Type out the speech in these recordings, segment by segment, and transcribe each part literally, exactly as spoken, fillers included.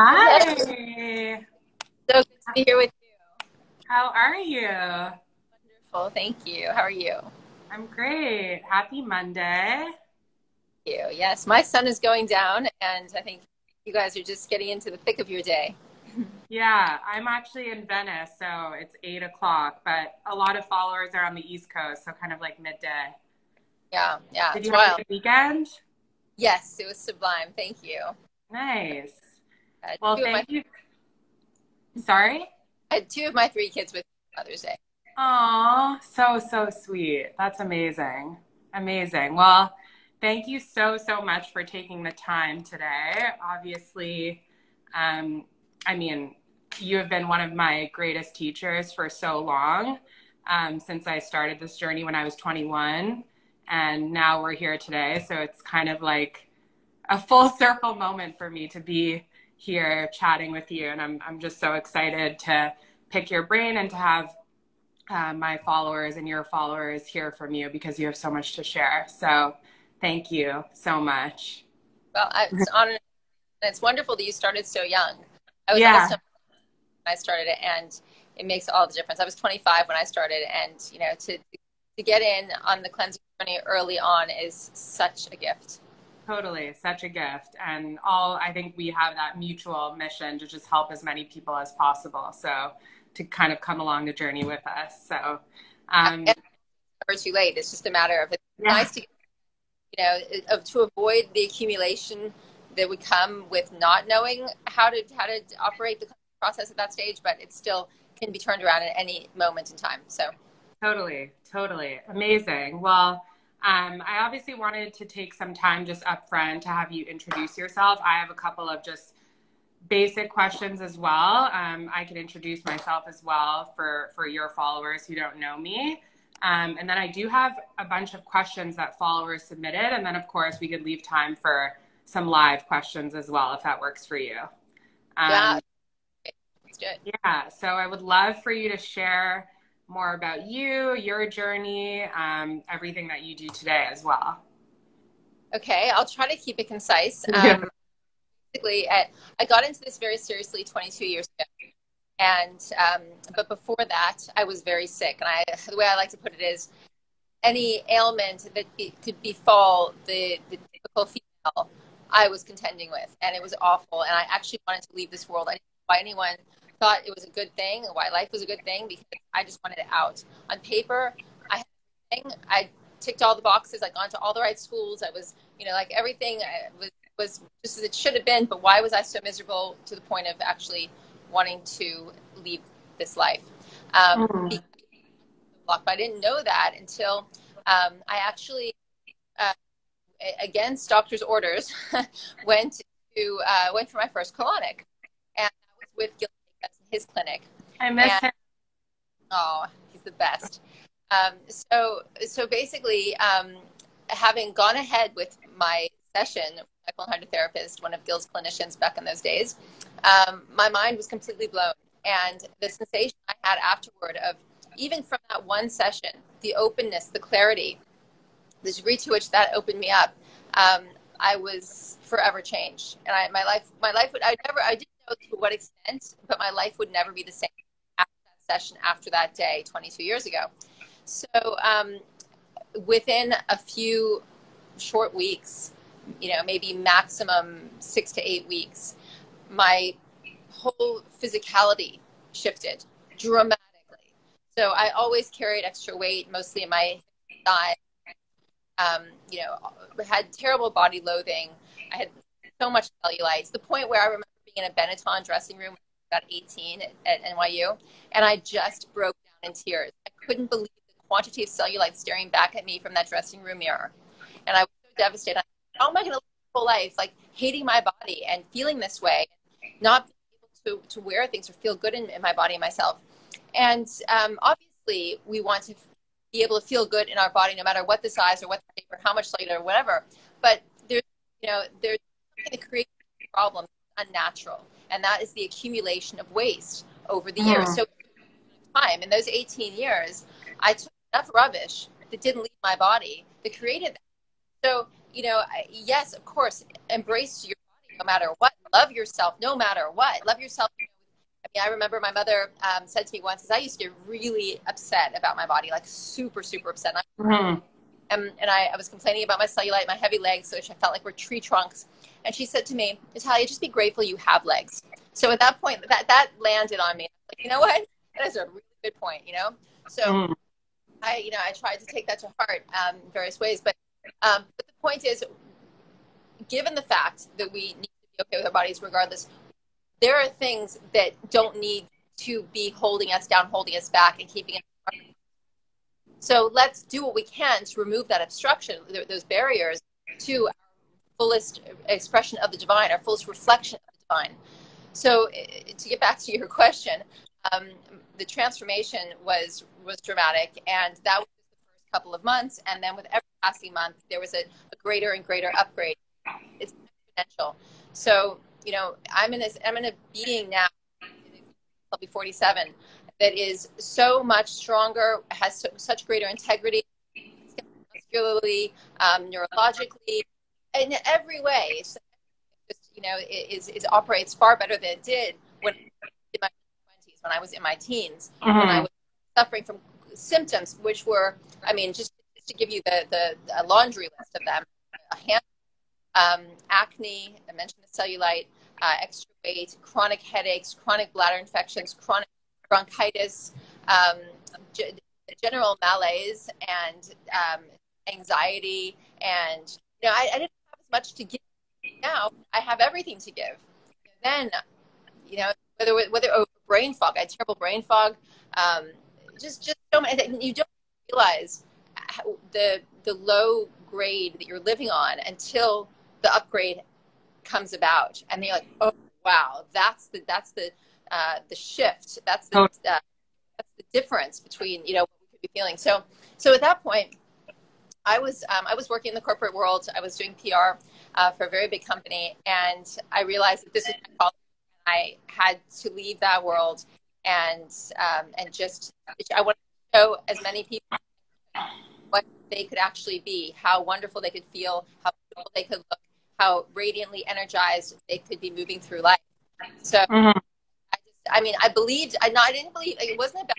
Hi. Yes. So good to be here with you. How are you? Wonderful. Thank you. How are you? I'm great. Happy Monday. Thank you. Yes, my sun is going down, and I think you guys are just getting into the thick of your day. Yeah, I'm actually in Venice, so it's eight o'clock, but a lot of followers are on the East Coast, so kind of like midday. Yeah, yeah. Did you have a good weekend? Yes, it was sublime. Thank you. Nice. Uh, well, thank you. Sorry? I had two of my three kids with Mother's Day. Aw, so, so sweet. That's amazing. Amazing. Well, thank you so, so much for taking the time today. Obviously, um, I mean, you have been one of my greatest teachers for so long, um, since I started this journey when I was twenty-one. And now we're here today. So it's kind of like a full circle moment for me to be here chatting with you. And I'm, I'm just so excited to pick your brain and to have uh, my followers and your followers hear from you, because you have so much to share. So thank you so much. Well, it's, on, it's wonderful that you started so young. I was yeah. awesome when I started it, and it makes all the difference. I was twenty-five when I started, and you know, to, to get in on the cleansing journey early on is such a gift. Totally, such a gift. And all, I think we have that mutual mission to just help as many people as possible. So to kind of come along the journey with us. So um, it's never too late. It's just a matter of, it's yeah. nice to, you know, of, to avoid the accumulation that would come with not knowing how to, how to operate the process at that stage, but it still can be turned around at any moment in time. So totally, totally. Amazing. Well, Um, I obviously wanted to take some time just up front to have you introduce yourself. I have a couple of just basic questions as well. Um, I can introduce myself as well for, for your followers who don't know me. Um, and then I do have a bunch of questions that followers submitted. And then, of course, we could leave time for some live questions as well, if that works for you. Um, yeah. Let's do it. Yeah. So I would love for you to share more about you, your journey, um, everything that you do today as well. Okay, I'll try to keep it concise. Um, basically, at, I got into this very seriously twenty-two years ago. And, um, but before that, I was very sick. And I, the way I like to put it is, any ailment that be, could befall the, the typical female, I was contending with. And it was awful. And I actually wanted to leave this world. I didn't know why anyone thought it was a good thing, why life was a good thing, because I just wanted it out. On paper, I had everything. I ticked all the boxes. I'd gone to all the right schools. I was, you know, like everything I was, was just as it should have been, but why was I so miserable to the point of actually wanting to leave this life? Um, mm. But I didn't know that until um, I actually, uh, against doctor's orders, went to uh, went for my first colonic. And I was with Gil, his clinic. I miss and, him. Oh, he's the best. Um, so, so basically, um, having gone ahead with my session, Michael and I, a therapist, one of Gil's clinicians back in those days, um, my mind was completely blown. And the sensation I had afterward of, even from that one session, the openness, the clarity, the degree to which that opened me up, um, I was forever changed. And I, my life, my life would, I never, I did to what extent, but my life would never be the same after that session, after that day twenty-two years ago. So um, within a few short weeks, you know, maybe maximum six to eight weeks, my whole physicality shifted dramatically. So I always carried extra weight, mostly in my thighs. Um, you know, had terrible body loathing. I had so much cellulite, to the point where I remember in a Benetton dressing room about eighteen at, at N Y U, and I just broke down in tears. I couldn't believe the quantity of cellulite staring back at me from that dressing room mirror, and I was so devastated. I thought, how am I going to live my whole life like hating my body and feeling this way, not being able to, to wear things or feel good in, in my body and myself? And um, obviously we want to be able to feel good in our body no matter what the size or what the shape or how much cellulite or whatever, but there's, you know, there's something that creates a problem. Unnatural, and that is the accumulation of waste over the years. Mm. So time in those eighteen years, I took enough rubbish that didn't leave my body that created that. So, you know, I, yes, of course, embrace your body, no matter what. Love yourself no matter what. Love yourself. I mean, I remember my mother um, said to me once, because I used to get really upset about my body, like super, super upset. And, mm-hmm. and, and I, I was complaining about my cellulite, my heavy legs, which I felt like were tree trunks. And she said to me, Natalia, just be grateful you have legs. So at that point, that, that landed on me. Like, you know what? That is a really good point, you know? So mm-hmm. I, you know, I tried to take that to heart um, in various ways. But, um, but the point is, given the fact that we need to be okay with our bodies regardless, there are things that don't need to be holding us down, holding us back, and keeping us from. So let's do what we can to remove that obstruction, those barriers to our fullest expression of the divine, our fullest reflection of the divine. So to get back to your question, um, the transformation was, was dramatic, and that was the first couple of months. And then with every passing month, there was a, a greater and greater upgrade. It's exponential. So, you know, I'm in this, I'm in a being now, I'll be forty-seven, that is so much stronger, has so, such greater integrity, muscularly, um, neurologically, in every way. It's just, you know, it, is, it operates far better than it did when I was in my twenties, when I was in my teens, mm-hmm. when I was suffering from symptoms, which were, I mean, just, just to give you the, the, the laundry list of them, a hand, um, acne, I mentioned the cellulite, Uh, extra weight, chronic headaches, chronic bladder infections, chronic bronchitis, um, g general malaise, and um, anxiety. And, you know, I, I didn't have as much to give. Now I have everything to give. And then, you know, whether whether over brain fog, I had terrible brain fog. Um, just just so much, you don't realize how the the low grade that you're living on until the upgrade comes about, and they're like, oh wow, that's the that's the uh the shift, that's the uh, that's the difference between, you know, what we could be feeling. So so at that point, I was um I was working in the corporate world. I was doing P R uh for a very big company, and I realized that this was my calling. I had to leave that world, and um and just I wanted to show as many people what they could actually be, how wonderful they could feel, how beautiful they could look, how radiantly energized they could be moving through life. So, mm-hmm. I, just, I mean, I believed, I, not, I didn't believe, it wasn't about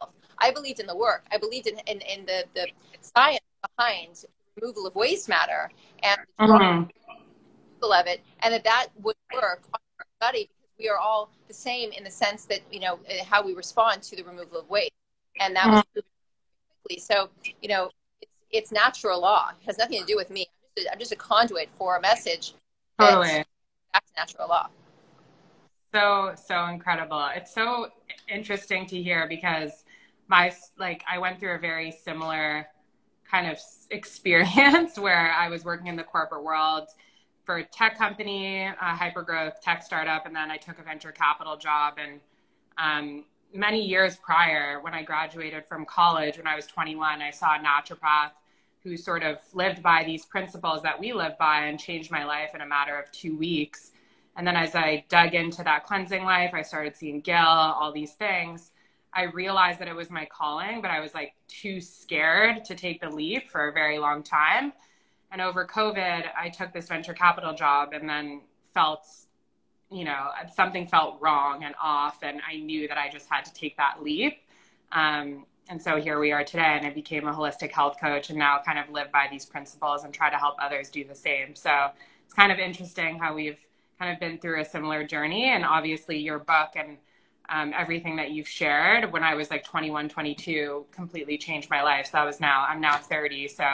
myself. I believed in the work. I believed in, in, in the, the science behind removal of waste matter and the mm-hmm. removal of it, and that that would work on everybody, because we are all the same in the sense that, you know, how we respond to the removal of waste. And that mm-hmm. was quickly. So, you know, it's, it's natural law. It has nothing to do with me. I'm just a conduit for a message. Totally. That's natural law. So, so incredible. It's so interesting to hear, because my, like, I went through a very similar kind of experience where I was working in the corporate world for a tech company, a hypergrowth tech startup. And then I took a venture capital job. And um, many years prior, when I graduated from college, when I was twenty-one, I saw a naturopath who sort of lived by these principles that we live by, and changed my life in a matter of two weeks. And then as I dug into that cleansing life, I started seeing Gil, all these things. I realized that it was my calling, but I was like too scared to take the leap for a very long time. And over COVID, I took this venture capital job, and then felt, you know, something felt wrong and off. And I knew that I just had to take that leap. Um, And so here we are today, and I became a holistic health coach, and now kind of live by these principles and try to help others do the same. So it's kind of interesting how we've kind of been through a similar journey. And obviously your book and um, everything that you've shared when I was like twenty-one, twenty-two completely changed my life. So that was now, I'm now thirty. So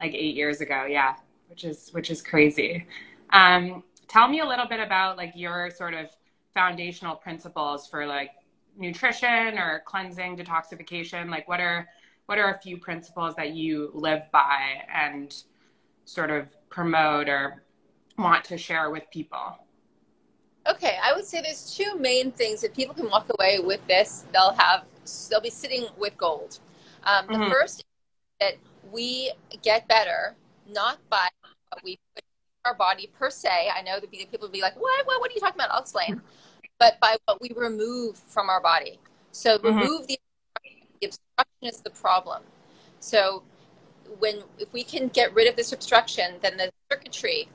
like eight years ago. Yeah. Which is, which is crazy. Um, tell me a little bit about like your sort of foundational principles for like nutrition or cleansing, detoxification. Like what are what are a few principles that you live by and sort of promote or want to share with people? Okay, I would say there's two main things. If people can walk away with this, they'll have they'll be sitting with gold. Um, the mm-hmm. first is that we get better not by what we put in our body per se. I know that people will be like, what, what, what are you talking about? I'll explain. But by what we remove from our body. So mm-hmm. remove the obstruction. The obstruction is the problem. So when if we can get rid of this obstruction, then the circuitry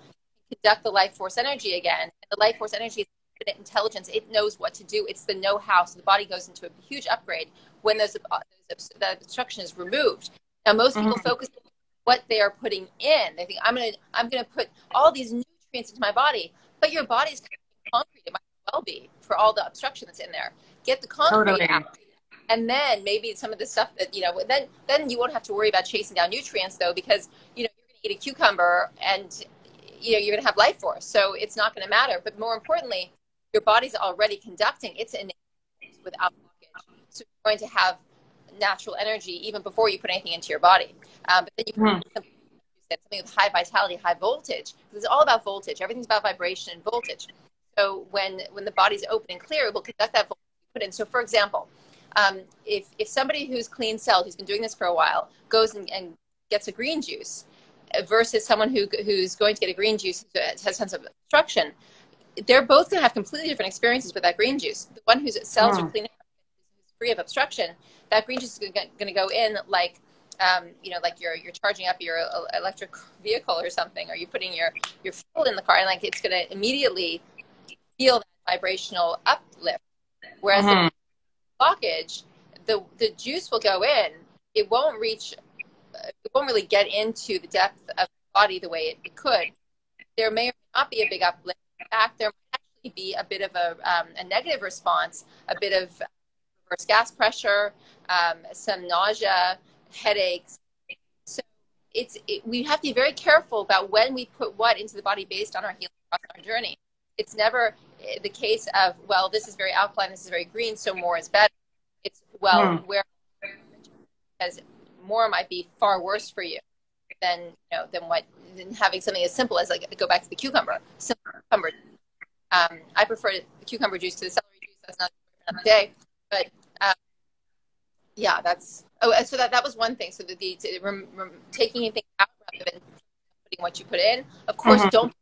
conduct the life force energy again. The life force energy is infinite intelligence. It knows what to do. It's the know-how. So the body goes into a huge upgrade when those, uh, those that obstruction is removed. Now, most people mm-hmm. focus on what they are putting in. They think, I'm going to I'm gonna put all these nutrients into my body, but your body's concrete. It might well be for all the obstruction that's in there. Get the concrete totally. out. And then maybe some of the stuff that, you know, then, then you won't have to worry about chasing down nutrients, though, because, you know, you're going to eat a cucumber and, you know, you're going to have life force. So it's not going to matter. But more importantly, your body's already conducting its innate without blockage. So you're going to have natural energy even before you put anything into your body. Um, but then you can do something, something with high vitality, high voltage. It's all about voltage. Everything's about vibration and voltage. So when, when the body's open and clear, it will conduct that voltage you put in. So, for example, Um, if, if somebody who's clean celled, who's been doing this for a while, goes and, and gets a green juice versus someone who, who's going to get a green juice who has a sense of obstruction, they're both going to have completely different experiences with that green juice. The one whose cells yeah. are clean and free of obstruction, that green juice is going to go in like, um, you know, like you're, you're charging up your electric vehicle or something, or you're putting your, your fuel in the car, and like it's going to immediately feel that vibrational uplift. Whereas mm-hmm. blockage, the the juice will go in, it won't reach, it won't really get into the depth of the body the way it, it could. There may or may not be a big uplift. In fact, there might actually be a bit of a, um, a negative response, a bit of reverse gas pressure, um, some nausea, headaches. So it's it, we have to be very careful about when we put what into the body based on our healing process, our journey. It's never the case of, well, this is very alkaline, this is very green, so more is better. It's, well, mm. where, because more might be far worse for you than, you know, than what, than having something as simple as, like, go back to the cucumber. Simple cucumber. Um, I prefer the cucumber juice to the celery juice. That's not another day. But, um, yeah, that's, oh, and so that, that was one thing. So the, the, the rem, rem, taking anything out rather than putting what you put in. Of course, mm-hmm. don't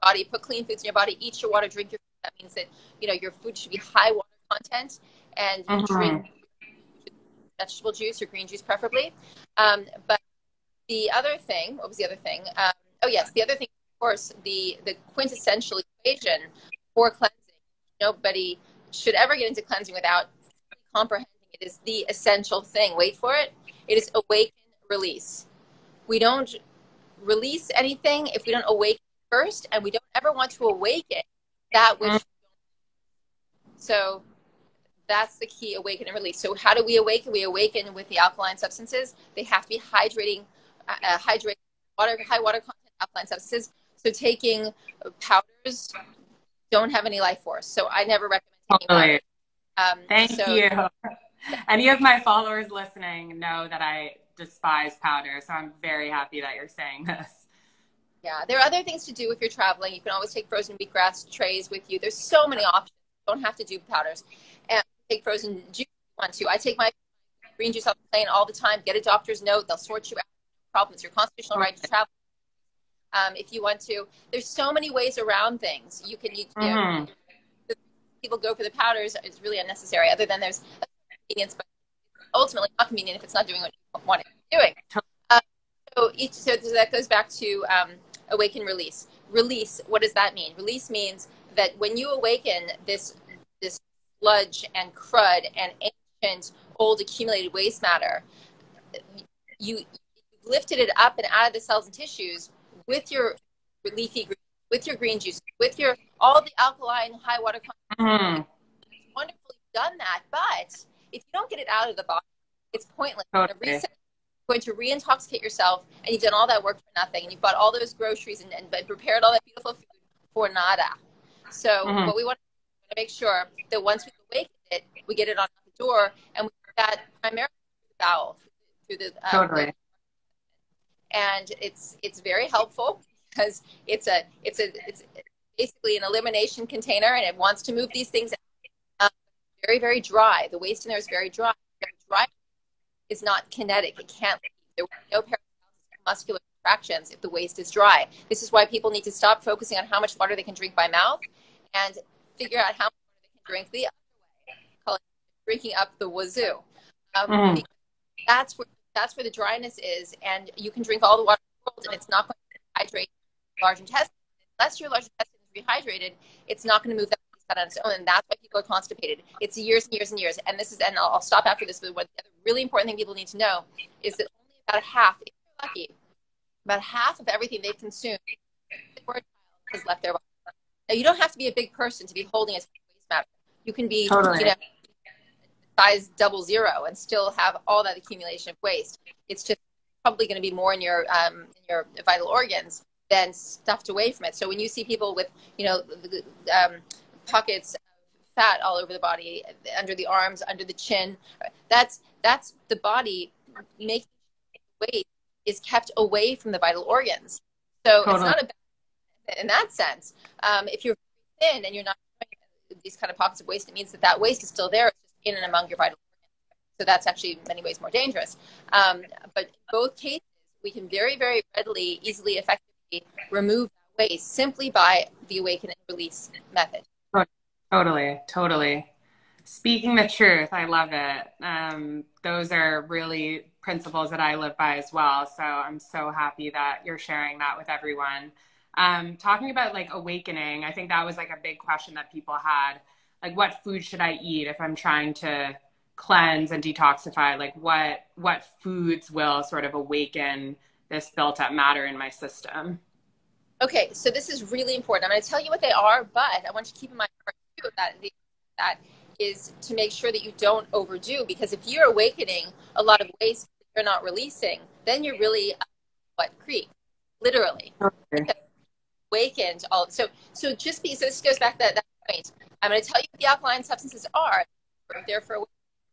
body, put clean foods in your body, eat your water, drink your food. That means that, you know, your food should be high water content, and mm-hmm. drink vegetable juice or green juice preferably. Um, but the other thing, what was the other thing? Um, oh, yes, the other thing, of course, the, the quintessential equation for cleansing. Nobody should ever get into cleansing without comprehending it is the essential thing. Wait for it. It is awaken, release. We don't release anything if we don't awaken first, and we don't ever want to awaken that which we don't. So that's the key, awaken and release. So how do we awaken? We awaken with the alkaline substances. They have to be hydrating, uh, hydrating water, high water content alkaline substances. So taking powders don't have any life force. So I never recommend taking powders. Um, Thank so, you. Any of my followers listening know that I despise powder, so I'm very happy that you're saying this. Yeah, there are other things to do if you're traveling. You can always take frozen wheatgrass trays with you. There's so many options. You don't have to do powders. And take frozen juice if you want to. I take my green juice off the plane all the time. Get a doctor's note. They'll sort you out. No problem. It's your constitutional right to travel um, if you want to. There's so many ways around things. You can, you know, mm-hmm. people go for the powders. It's really unnecessary, other than there's a convenience, but ultimately not convenient if it's not doing what you want it to be doing. Uh, so, each, so that goes back to... Um, awaken, release. Release, what does that mean? Release means that when you awaken this this sludge and crud and ancient, old, accumulated waste matter, you, you lifted it up and out of the cells and tissues with your leafy green, with your green juice, with your all the alkaline, high water content. Mm-hmm. It's wonderful you've done that, but if you don't get it out of the body, it's pointless. Okay. It's a reset. Going to reintoxicate yourself, and you've done all that work for nothing, and you bought all those groceries and, and, and prepared all that beautiful food for nada. So mm-hmm. what we want to make sure that once we awaken it, we get it on the door, and we do that primarily through the bowel, through the um, totally. And it's it's very helpful because it's a it's a it's basically an elimination container, and it wants to move these things out. Um, very very dry. The waste in there is very dry. Very dry. Is not kinetic. It can't leave. There will be no muscular contractions if the waste is dry. This is why people need to stop focusing on how much water they can drink by mouth and figure out how much water they can drink the other way. Call it drinking up the wazoo. Um, mm. That's where that's where the dryness is, and you can drink all the water in the world, and it's not going to hydrate the large intestine. It's unless your large intestine is rehydrated, it's not going to move that on its own. And that's why people are constipated. It's years and years and years. And this is, and I'll, I'll stop after this, but one the other really important thing people need to know is that only about half, if you're lucky, about half of everything they've consumed for a child has left their body. Now, you don't have to be a big person to be holding a waste map. You can be, totally. you know, size double zero and still have all that accumulation of waste. It's just probably going to be more in your um, in your vital organs than stuffed away from it. So when you see people with, you know, um, pockets of fat all over the body, under the arms, under the chin, that's that's the body making waste is kept away from the vital organs. So totally. It's not a bad in that sense. Um, if you're thin and you're not doing these kind of pockets of waste, it means that that waste is still there. It's just in and among your vital organs. So that's actually in many ways more dangerous. Um, but in both cases, we can very, very readily, easily, effectively remove that waste simply by the awaken and release method. Totally, totally. Speaking the truth, I love it. Um, those are really principles that I live by as well. So I'm so happy that you're sharing that with everyone. Um, talking about like awakening, I think that was like a big question that people had. Like, what food should I eat if I'm trying to cleanse and detoxify? Like, what what foods will sort of awaken this built-up matter in my system? Okay, so this is really important. I'm going to tell you what they are, but I want you to keep in mind too, that that is to make sure that you don't overdo, because if you're awakening a lot of waste you're not releasing, then you're really up what creek, literally. Okay. Awakened all so so just be so this goes back to that, that point. I'm going to tell you what the alkaline substances are. We're there for a week.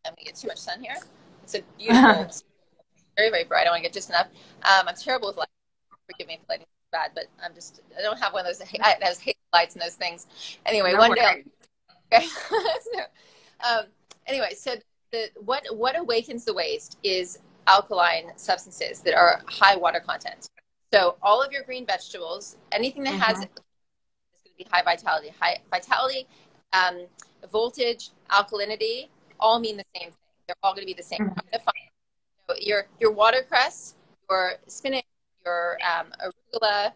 I'm going to get too much sun here. It's a beautiful, it's very very bright. I want to get just enough. Um, I'm terrible with light. Forgive me if lighting is bad, but I'm just I don't have one of those I, those hate lights and those things. Anyway, no one worry. day. Okay. so, um, anyway, so the what what awakens the waste is alkaline substances that are high water content. So all of your green vegetables, anything that has mm-hmm. is going to be high vitality. High vitality, um, voltage, alkalinity, all mean the same thing. They're all going to be the same. Mm-hmm. So your your watercress, your spinach, your um, arugula,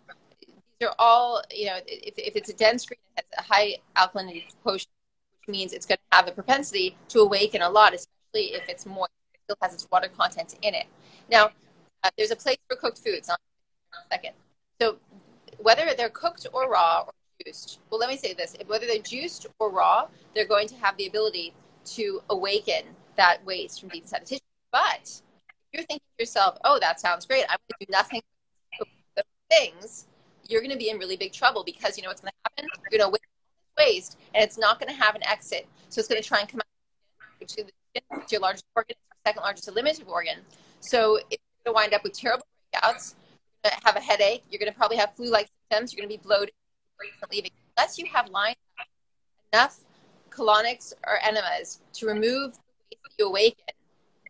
these are all, you know, if, if it's a dense green, it has a high alkalinity quotient, which means it's going to have the propensity to awaken a lot, especially if it's moist. It still has its water content in it. Now, uh, there's a place for cooked foods. Second. So whether they're cooked or raw or juiced, well, let me say this. If whether they're juiced or raw, they're going to have the ability to awaken that waste from deep inside the tissue. But if you're thinking to yourself, oh, that sounds great, I'm going to do nothing with those things, you're going to be in really big trouble, because you know what's going to happen? You're going to waste waste, and it's not going to have an exit. So it's going to try and come out, which is your largest organ, second largest eliminative organ. So it's going to wind up with terrible breakouts, have a headache, you're going to probably have flu-like symptoms, you're going to be bloated, leaving. Unless you have lined up enough colonics or enemas to remove the waste that you awaken,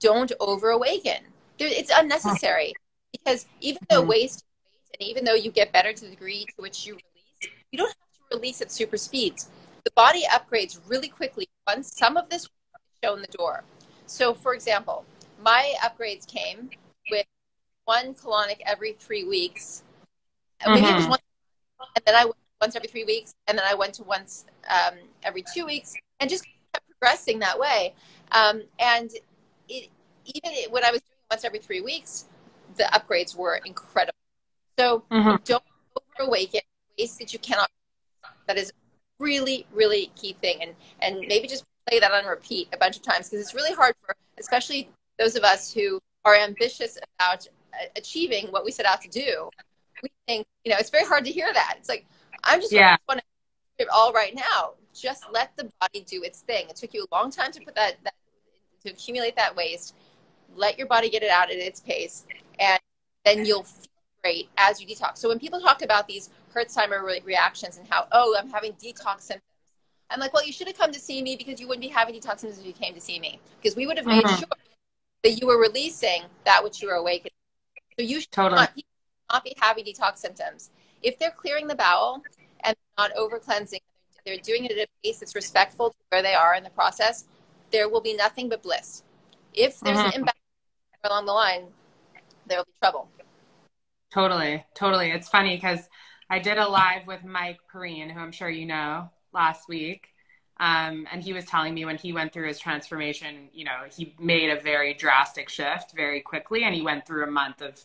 don't over-awaken. There, it's unnecessary, because even though waste is waste, and even though you get better to the degree to which you release, you don't have to release at super speeds. The body upgrades really quickly once some of this is shown the door. So, for example, my upgrades came with one colonic every three weeks. Mm-hmm. Maybe it was one, and then I went once every three weeks, and then I went to once um, every two weeks, and just kept progressing that way. Um, and it, even it, when I was doing once every three weeks, the upgrades were incredible. So mm-hmm. don't over-awaken waste that you cannot. That is really, really key thing. And, and maybe just play that on repeat a bunch of times, because it's really hard for, especially those of us who are ambitious about achieving what we set out to do. We think, you know, it's very hard to hear that. It's like, I'm just yeah. going to do it all right now. Just let the body do its thing. It took you a long time to put that, that to accumulate that waste. Let your body get it out at its pace, and then you'll feel great as you detox. So when people talk about these Hertzheimer re reactions and how, oh, I'm having detox symptoms, I'm like, well, you should have come to see me, because you wouldn't be having detox symptoms if you came to see me, because we would have made mm-hmm. sure that you were releasing that which you were awakening. So you should totally. not, not be having detox symptoms. If they're clearing the bowel and not over-cleansing, they're doing it at a pace that's respectful to where they are in the process, there will be nothing but bliss. If there's mm-hmm. an imbalance along the line, there will be trouble. Totally, totally. It's funny, because I did a live with Mike Perrine, who I'm sure you know, last week. Um, and he was telling me when he went through his transformation, you know, he made a very drastic shift very quickly. And he went through a month of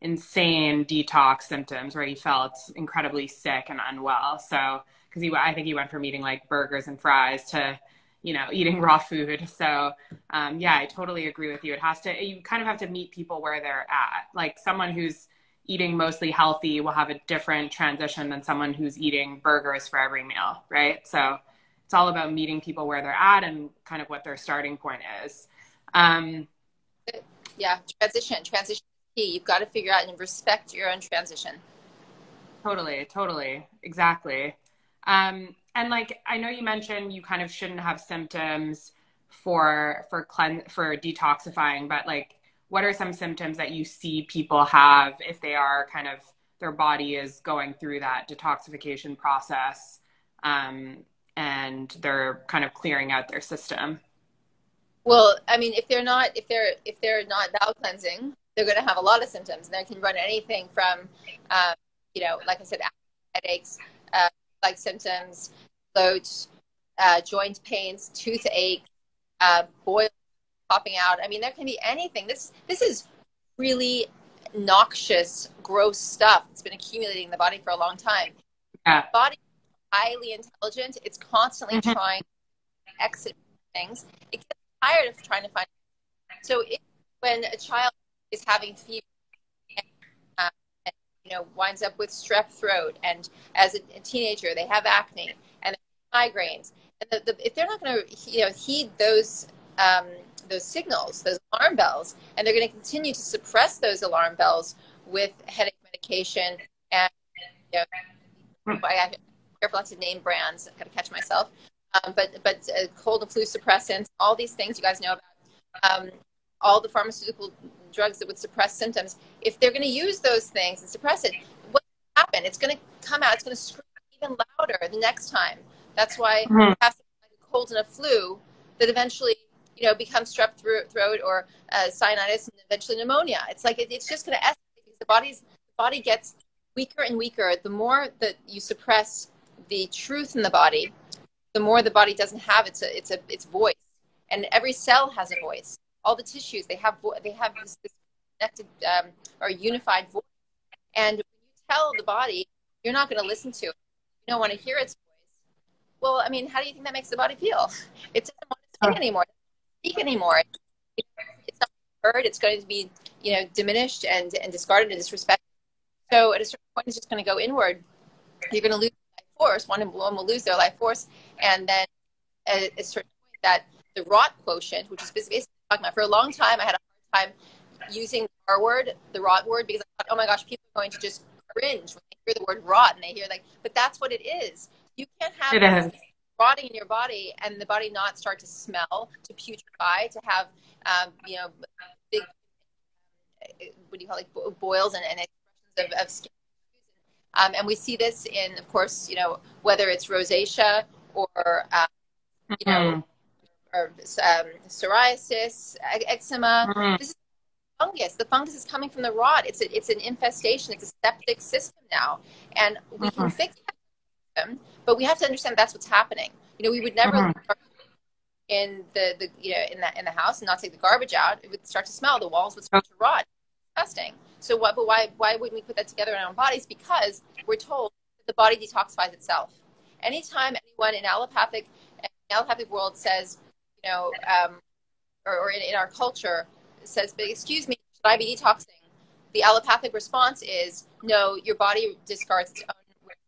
insane detox symptoms where he felt incredibly sick and unwell. So, because he, I think he went from eating like burgers and fries to, you know, eating raw food. So, um, yeah, I totally agree with you. It has to, you kind of have to meet people where they're at. Like someone who's eating mostly healthy will have a different transition than someone who's eating burgers for every meal, right? So it's all about meeting people where they're at and kind of what their starting point is. Um, yeah, transition, transition is key. You've got to figure out and respect your own transition. Totally, totally, exactly. Um, and like, I know you mentioned you kind of shouldn't have symptoms for, for, clean, for detoxifying, but like, what are some symptoms that you see people have if they are kind of, their body is going through that detoxification process um, and they're kind of clearing out their system? Well, I mean, if they're not, if they're, if they're not bowel cleansing, they're going to have a lot of symptoms. They can run anything from, um, you know, like I said, headaches, uh, like symptoms, bloat, uh, joint pains, toothache, uh, boils, popping out. I mean, there can be anything. This this is really noxious, gross stuff. It's been accumulating in the body for a long time. Yeah. The body is highly intelligent. It's constantly mm-hmm. trying to exit things. It gets tired of trying to find things. So if, when a child is having fever and, um, and, you know, winds up with strep throat, and as a, a teenager, they have acne and migraines. And the, the, if they're not going to, you know, heed those um, those signals, those alarm bells, and they're going to continue to suppress those alarm bells with headache medication and, you know, mm. I'm careful not to name brands, I've got to catch myself, um, but, but uh, cold and flu suppressants, all these things you guys know about, um, all the pharmaceutical drugs that would suppress symptoms. If they're going to use those things and suppress it, what will happen? It's going to come out, it's going to scream even louder the next time. That's why mm. you have something like a cold and a flu that eventually, you know, become strep throat or uh, sinusitis and eventually pneumonia. It's like it, it's just going to escalate because the body's the body gets weaker and weaker. The more that you suppress the truth in the body, the more the body doesn't have its a, its a, its voice. And every cell has a voice. All the tissues they have vo they have this, this connected um, or unified voice. And when you tell the body you're not going to listen to it, you don't want to hear its voice. Well, I mean, how do you think that makes the body feel? It doesn't want to speak anymore. Speak anymore. It's not heard. It's going to be, you know, diminished and, and discarded and disrespected. So at a certain point, it's just going to go inward. You're going to lose life force. One one will lose their life force, and then at a certain point, that the rot quotient, which is basically talking about for a long time, I had a hard time using the R word, the rot word, because I thought, oh my gosh, people are going to just cringe when they hear the word rot, and they hear like, but that's what it is. You can't have it. Is. Rotting in your body and the body not start to smell, to putrefy, to have, um, you know, big, what do you call it, like boils and, and expressions of, of skin. Um, and we see this in, of course, you know, whether it's rosacea or, um, you mm-hmm. know, or um, psoriasis, eczema. Mm-hmm. This is fungus. The fungus is coming from the rot. It's, a, it's an infestation. It's a septic system now. And we mm-hmm. can fix that. Them, but we have to understand that's what's happening. You know, we would never mm-hmm. live in the, the you know in the in the house and not take the garbage out. It would start to smell. The walls would start to rot. It's disgusting. So what? But why? Why wouldn't we put that together in our own bodies? Because we're told that the body detoxifies itself. Anytime anyone in allopathic in the allopathic world says, you know, um, or, or in, in our culture says, but excuse me, should I be detoxing? The allopathic response is, no, your body discards its own.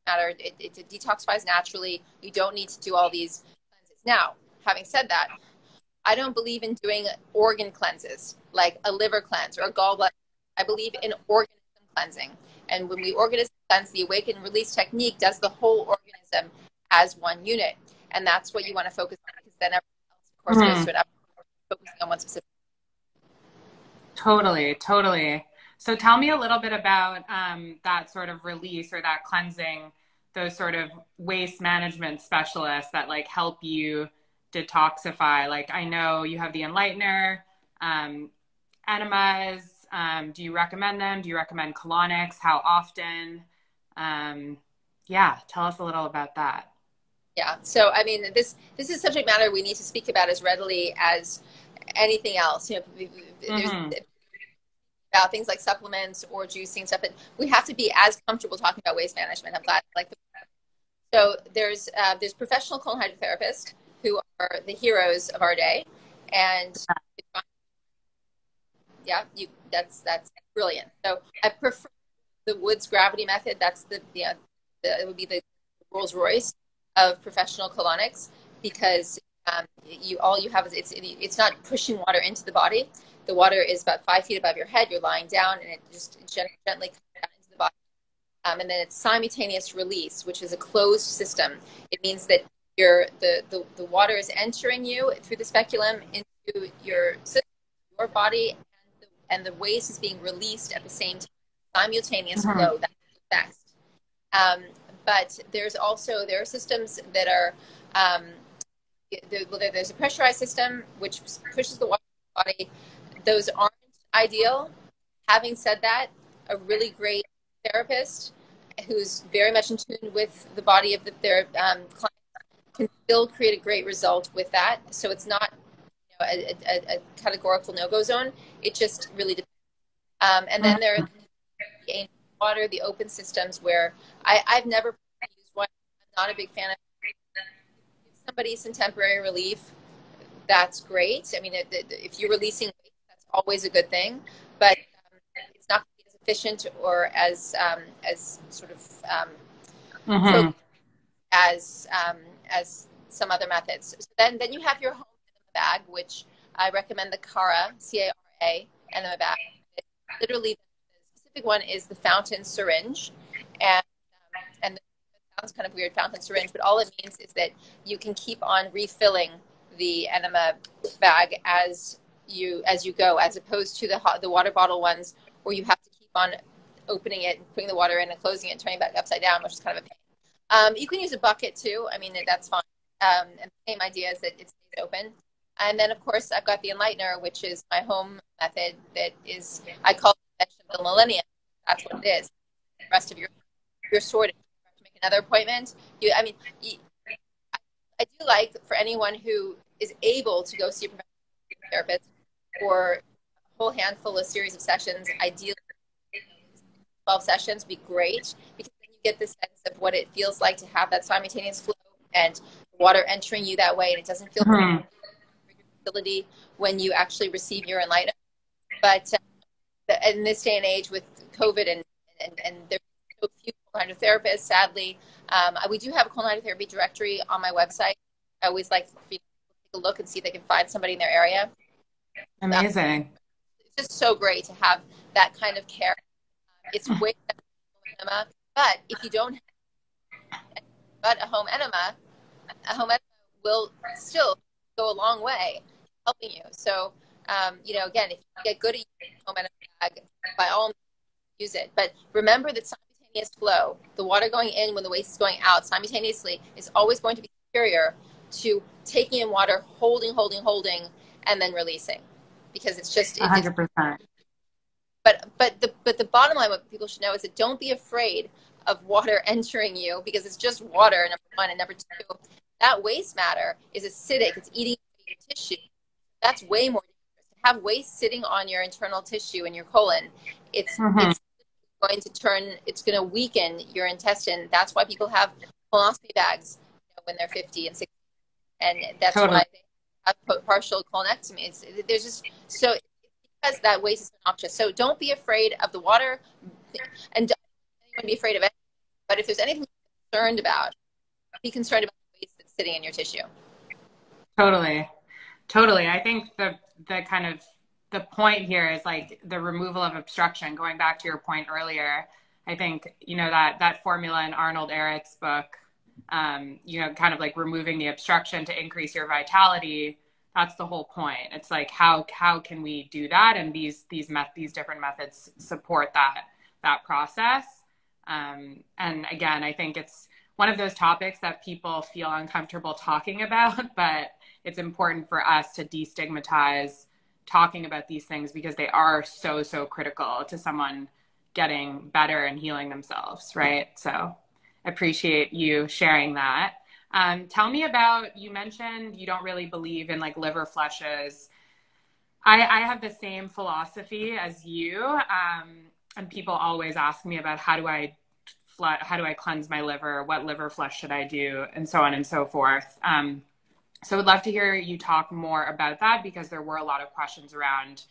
Matter. It, it, it detoxifies naturally. You don't need to do all these cleanses. Now, having said that, I don't believe in doing organ cleanses, like a liver cleanse or a gallbladder. I believe in organism cleansing. And when we organism cleanse, the awaken and release technique does the whole organism as one unit. And that's what you want to focus on, because then everyone else, of course, mm-hmm. goes to an effort, focusing on one specific. Totally, totally. So tell me a little bit about um, that sort of release or that cleansing, those sort of waste management specialists that like help you detoxify. Like I know you have the Enlightener, um, enemas. Um, do you recommend them? Do you recommend colonics? How often? Um, yeah, tell us a little about that. Yeah, so I mean, this this is subject matter we need to speak about as readily as anything else. You know, mm-hmm. there's about things like supplements or juicing stuff, but we have to be as comfortable talking about waste management. I'm glad. Like, so there's uh, there's professional colon hydrotherapists who are the heroes of our day, and yeah, you that's that's brilliant. So I prefer the Woods gravity method. That's the you know, the it would be the Rolls Royce of professional colonics, because um, you all you have is it's it's not pushing water into the body. The water is about five feet above your head. You're lying down, and it just gently comes down into the body. Um, and then it's simultaneous release, which is a closed system. It means that your the, the the water is entering you through the speculum into your system, your body, and the, and the waste is being released at the same time. Simultaneous mm-hmm. flow. That's the best. Um, But there's also, there are systems that are, um, there's a pressurized system, which pushes the water into the body. Those aren't ideal. Having said that, a really great therapist who's very much in tune with the body of the, their um, client can still create a great result with that. So it's not you know, a, a, a categorical no-go zone. It just really depends. Um, and then there are the water, the open systems where I, I've never used one. I'm not a big fan of it. If somebody some temporary relief, that's great. I mean, it, it, if you're releasing weight, that's always a good thing, but um, it's not going to be as efficient or as, um, as sort of, um, mm-hmm. as, um, as some other methods. So then, then you have your home bag, which I recommend the Cara, C A R A, and the bag. It's literally big one is the fountain syringe, and um, and it sounds kind of weird, fountain syringe, but all it means is that you can keep on refilling the enema bag as you as you go, as opposed to the hot, the water bottle ones where you have to keep on opening it and putting the water in and closing it, turning it back upside down, which is kind of a pain. Um, you can use a bucket too. I mean, that's fine. Um, and the same idea is that it stays open. And then of course I've got the Enlightener, which is my home method that is I call. The millennium, that's what it is. The rest of your, you're sorted. You have to make another appointment. You, I mean, you, I, I do like for anyone who is able to go see a therapist for a whole handful, a series of sessions, ideally twelve sessions would be great, because then you get the sense of what it feels like to have that simultaneous flow and water entering you that way, and it doesn't feel hmm. like your facility when you actually receive your enlightenment. But uh, in this day and age with COVID and, and, and there's so few colon hydrotherapists, sadly. Um, we do have a colon hydrotherapy directory on my website. I always like for people to take a look and see if they can find somebody in their area. Amazing. Um, it's just so great to have that kind of care. It's way better than enema, but if you don't have enema, but a home enema, a home enema will still go a long way helping you. So, um, you know, again, if you get good at using home enema, by all means, use it. But remember that simultaneous flow, the water going in when the waste is going out simultaneously, is always going to be superior to taking in water, holding, holding, holding, and then releasing, because it's just it, one hundred percent. It's, but but the but the bottom line, what people should know is that don't be afraid of water entering you, because it's just water. Number one, and number two, that waste matter is acidic. It's eating your tissue. That's way more. Have waste sitting on your internal tissue in your colon, it's, mm-hmm. it's going to turn, it's going to weaken your intestine. That's why people have colonoscopy bags you know, when they're fifty and sixty, and that's totally. Why they have partial colonectomy. It's, there's just so it's because that waste is an option. So don't be afraid of the water, and don't anyone be afraid of it. But if there's anything you're concerned about, be concerned about the waste that's sitting in your tissue. Totally, totally. I think the the kind of the point here is like the removal of obstruction, going back to your point earlier. I think, you know, that, that formula in Arnold Ehret's book, um, you know, kind of like removing the obstruction to increase your vitality. That's the whole point. It's like, how, how can we do that? And these, these met these different methods support that, that process. Um, and again, I think it's one of those topics that people feel uncomfortable talking about, but it's important for us to destigmatize talking about these things, because they are so, so critical to someone getting better and healing themselves, right? So appreciate you sharing that. Um, tell me about, you mentioned you don't really believe in like liver flushes. I, I have the same philosophy as you. Um, and people always ask me about how do I fl- how do I cleanse my liver? What liver flush should I do? And so on and so forth. Um, so I'd love to hear you talk more about that, because there were a lot of questions around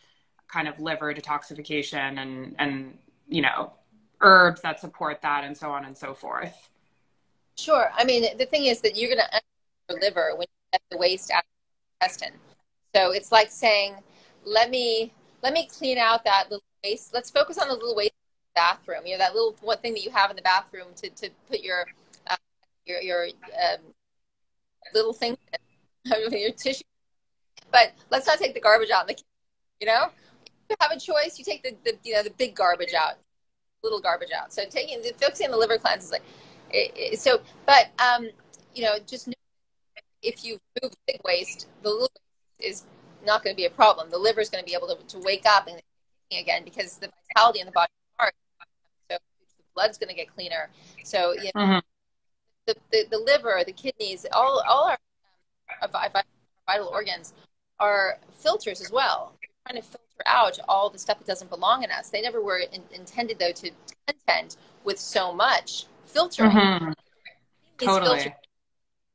kind of liver detoxification and, and, you know, herbs that support that and so on and so forth. Sure. I mean, the thing is that you're going to your liver when you get the waste out of the intestine. So it's like saying, let me, let me clean out that little waste. Let's focus on the little waste in the bathroom. You know, that little one thing that you have in the bathroom to, to put your, uh, your, your um, little thing, in, your tissue. But let's not take the garbage out in the kitchen, you know? You have a choice, you take the, the you know the big garbage out, little garbage out. So taking focusing on the liver cleanse is like it, it, so. But um, you know, just know if you move big waste, the little waste is not going to be a problem. The liver is going to be able to, to wake up and again, because the vitality in the body is hard. So the blood's going to get cleaner. So you know, mm-hmm. the, the the liver, the kidneys, all all our, um, our vital organs are filters as well. We're trying to filter out all the stuff that doesn't belong in us. They never were in, intended though to contend with so much filtering. Mm-hmm. Totally. Filters,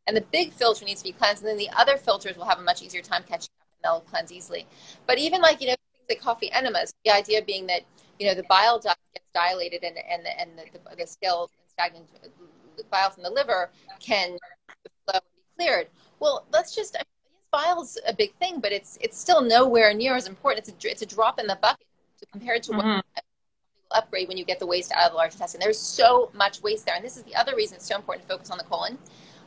and the big filter needs to be cleansed, and then the other filters will have a much easier time catching up, and they'll cleanse easily. But even like, you know, things like coffee enemas, the idea being that, you know, the bile duct gets dilated and, and, the, and the, the, the stale and stagnant bile from the liver can flow and be cleared. Well, let's just... I mean, bile's a big thing, but it's it's still nowhere near as important. It's a, it's a drop in the bucket compared to mm-hmm. what you upgrade when you get the waste out of the large intestine. There's so much waste there, and this is the other reason it's so important to focus on the colon.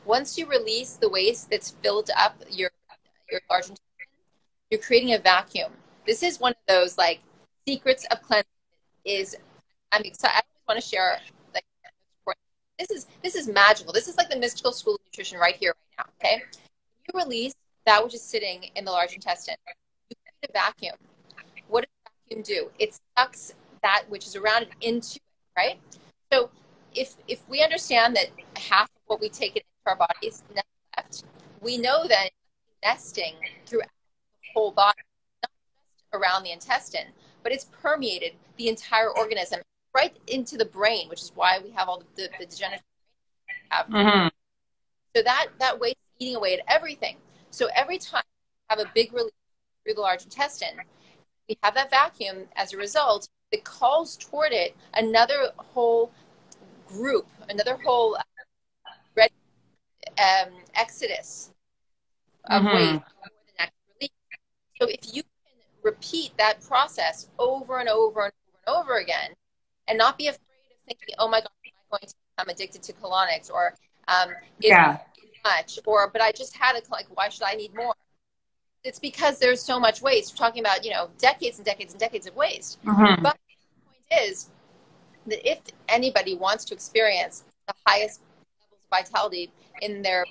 Once you release the waste that's filled up your your large intestine, you're creating a vacuum. This is one of those like secrets of cleansing. Is I'm excited. I want to share. Like, this is this is magical. This is like the mystical school of nutrition right here, right now. Okay, you release that which is sitting in the large intestine. You create a vacuum. What does a vacuum do? It sucks that which is around it into it, right? So if if we understand that half of what we take into our bodies is left, we know that nesting throughout the whole body, not just around the intestine, but it's permeated the entire organism right into the brain, which is why we have all the, the, the degenerative brain we have. Mm-hmm. So that, that waste is eating away at everything. So every time we have a big release through the large intestine, we have that vacuum as a result that calls toward it another whole group, another whole uh, red, um, exodus of mm-hmm. waste before the next release. So if you can repeat that process over and over and over and over again and not be afraid of thinking, oh my God, am I going to become addicted to colonics or um, is yeah. much or but I just had it like why should I need more? It's because there's so much waste. We're talking about, you know, decades and decades and decades of waste. Mm-hmm. But the point is that if anybody wants to experience the highest levels of vitality in their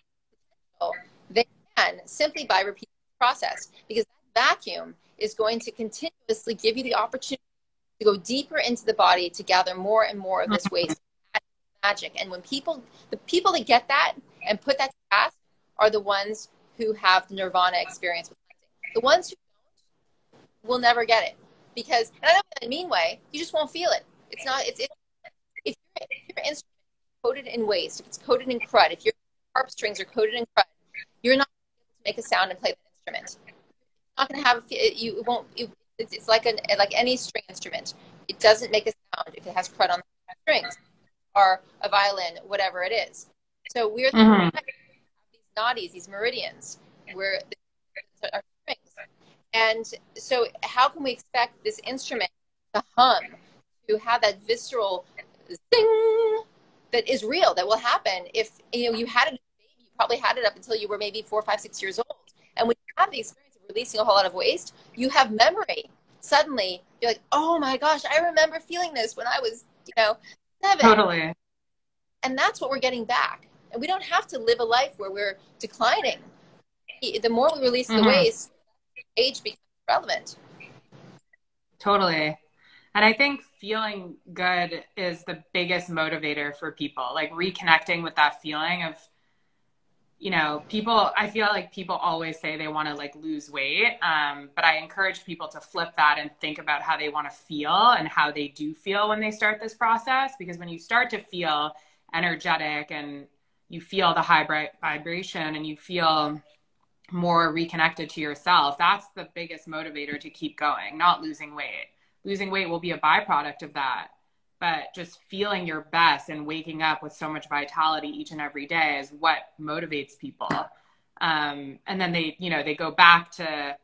potential, they can simply by repeating the process, because that vacuum is going to continuously give you the opportunity to go deeper into the body to gather more and more of this waste. That's magic. And when people the people that get that and put that to pass are the ones who have the nirvana experience with cleansing. The ones who don't will never get it, because, and I don't mean in a mean way, you just won't feel it. It's not, it's, it's if, you're, if your instrument is coated in waste, if it's coated in crud, if your harp strings are coated in crud, you're not going to make a sound and play the instrument. You're not going to have, a, you it won't, it, it's, it's like an, like any string instrument. It doesn't make a sound if it has crud on the strings, or a violin, whatever it is. So we're mm-hmm. these nadis, these meridians, where our strings. And so how can we expect this instrument to hum, to have that visceral zing that is real, that will happen if, you know, you had it, you probably had it up until you were maybe four, five, six years old. And when you have the experience of releasing a whole lot of waste, you have memory. Suddenly, you're like, oh my gosh, I remember feeling this when I was, you know, seven. Totally. And that's what we're getting back. And we don't have to live a life where we're declining. The more we release the mm-hmm. waste, age becomes relevant. Totally. And I think feeling good is the biggest motivator for people, like reconnecting with that feeling of, you know, people, I feel like people always say they want to like lose weight. Um, but I encourage people to flip that and think about how they want to feel and how they do feel when they start this process. Because when you start to feel energetic and you feel the high vibration and you feel more reconnected to yourself, that's the biggest motivator to keep going, not losing weight. Losing weight will be a byproduct of that. But just feeling your best and waking up with so much vitality each and every day is what motivates people. Um, and then they, you know, they go back to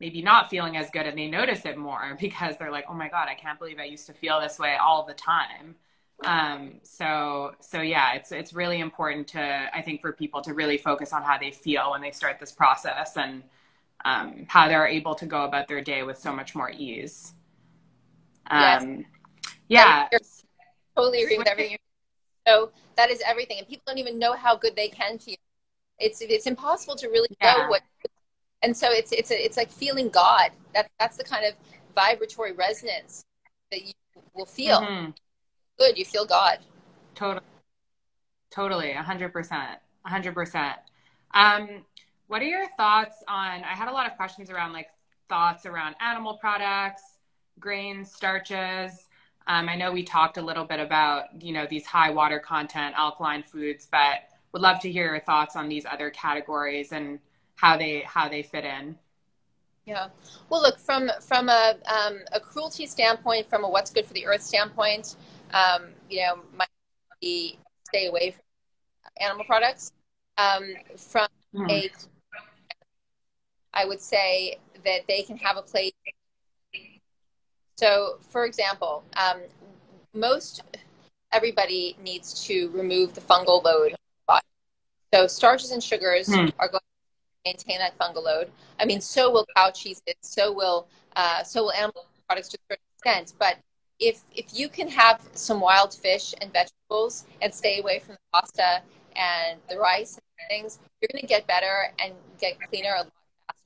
maybe not feeling as good and they notice it more because they're like, oh my God, I can't believe I used to feel this way all the time. Um, so, so yeah, it's, it's really important to, I think, for people to really focus on how they feel when they start this process and um, how they're able to go about their day with so much more ease. Um, yes. Yeah. I totally agree with everything. So that is everything. And people don't even know how good they can feel. It's, it's impossible to really yeah. know what. And so it's, it's, a, it's like feeling God. That, that's the kind of vibratory resonance that you will feel. Mm-hmm. Good. You feel God. Totally. Totally. A hundred percent. A hundred percent. Um, what are your thoughts on, I had a lot of questions around like thoughts around animal products, grains, starches. Um, I know we talked a little bit about, you know, these high water content, alkaline foods, but would love to hear your thoughts on these other categories and how they, how they fit in. Yeah. Well, look, from, from a, um, a cruelty standpoint, from a what's good for the earth standpoint, um, you know, might be stay away from animal products. Um, from mm. a, I would say that they can have a place. So, for example, um, most everybody needs to remove the fungal load. So starches and sugars mm. are going to maintain that fungal load. I mean, so will cow cheeses, so will uh, so will animal products to a certain extent. But if if you can have some wild fish and vegetables and stay away from the pasta and the rice and things, you're going to get better and get cleaner a lot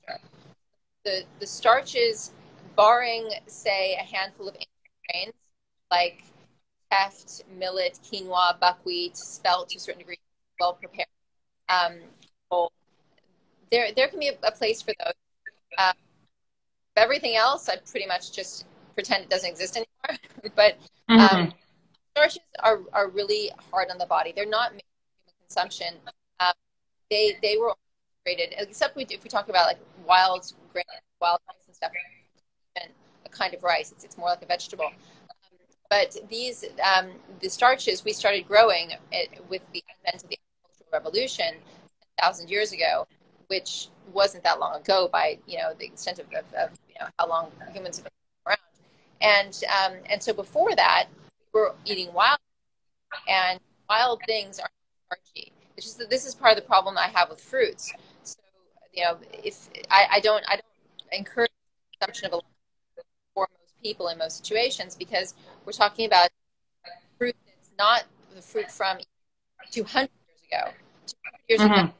faster. The the starches. Barring, say, a handful of grains like teff, millet, quinoa, buckwheat, spelt to a certain degree, well prepared. Um, there, there can be a, a place for those. Um, everything else, I pretty much just pretend it doesn't exist anymore. But um, mm-hmm. starches are, are really hard on the body. They're not made for human consumption. Um, they they were created, except we do, if we talk about like wild grains, wild rice and stuff. A kind of rice, it's, it's more like a vegetable. Um, but these, um, the starches we started growing it, with the advent of the agricultural revolution a thousand years ago, which wasn't that long ago by you know the extent of, of, of you know how long humans have been around. And um, and so before that, we were eating wild, and wild things are starchy. It's just that this is part of the problem I have with fruits. So you know, if I, I don't, I don't encourage consumption of a people in most situations, because we're talking about fruit that's not the fruit from two hundred years ago. two hundred years mm-hmm. ago,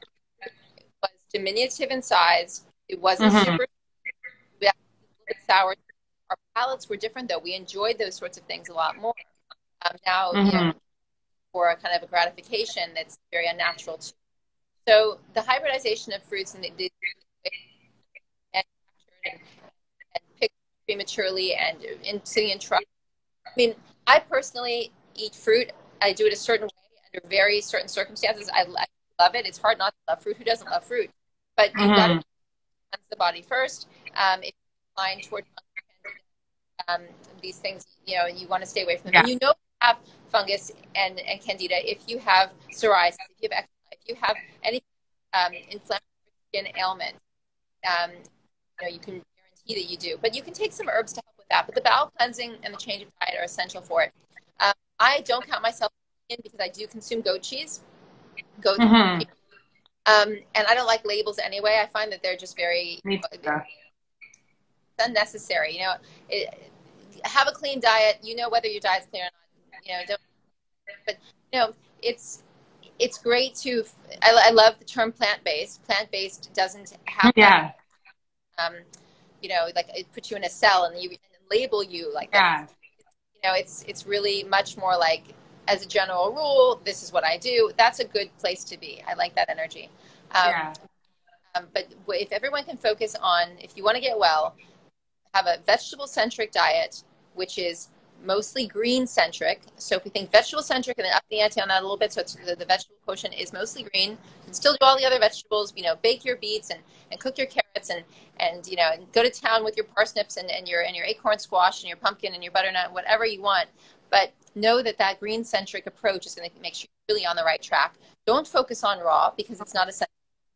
it was diminutive in size. It wasn't mm-hmm. super we had a bit sour. Our palates were different, though. We enjoyed those sorts of things a lot more. Um, now, mm-hmm. you know, for a kind of a gratification that's very unnatural too. So the hybridization of fruits and the, the and prematurely and sitting in truck. I mean, I personally eat fruit. I do it a certain way under very certain circumstances. I, I love it. It's hard not to love fruit. Who doesn't love fruit? But you've mm-hmm. got to cleanse the body first. Um, if you incline toward um, these things, you know, you want to stay away from them. Yeah. And you know, you have fungus and, and candida. If you have psoriasis, if you have eczema, if you have any um, inflammatory skin ailment, um, you know, you can. That you do, but you can take some herbs to help with that. But the bowel cleansing and the change of diet are essential for it. Um, I don't count myself in because I do consume goat cheese, goat, mm-hmm. cheese. Um, and I don't like labels anyway. I find that they're just very you know, unnecessary. You know, it, have a clean diet. You know whether your diet's clean or not. You know, don't. But you know, it's it's great to. I, I love the term plant-based. Plant-based doesn't have. Yeah. Um, you know, like it puts you in a cell and you and label you like that. Yeah. know, it's it's really much more like, as a general rule, this is what I do. That's a good place to be. I like that energy. Um, yeah. um, but if everyone can focus on, if you want to get well, have a vegetable-centric diet, which is mostly green-centric. So if we think vegetable-centric and then up the ante on that a little bit, so it's, the, the vegetable quotient is mostly green. You can still do all the other vegetables, you know, bake your beets and, and cook your carrots and, and you know, and go to town with your parsnips and, and, your, and your acorn squash and your pumpkin and your butternut, whatever you want. But know that that green-centric approach is going to make sure you're really on the right track. Don't focus on raw because it's not essential.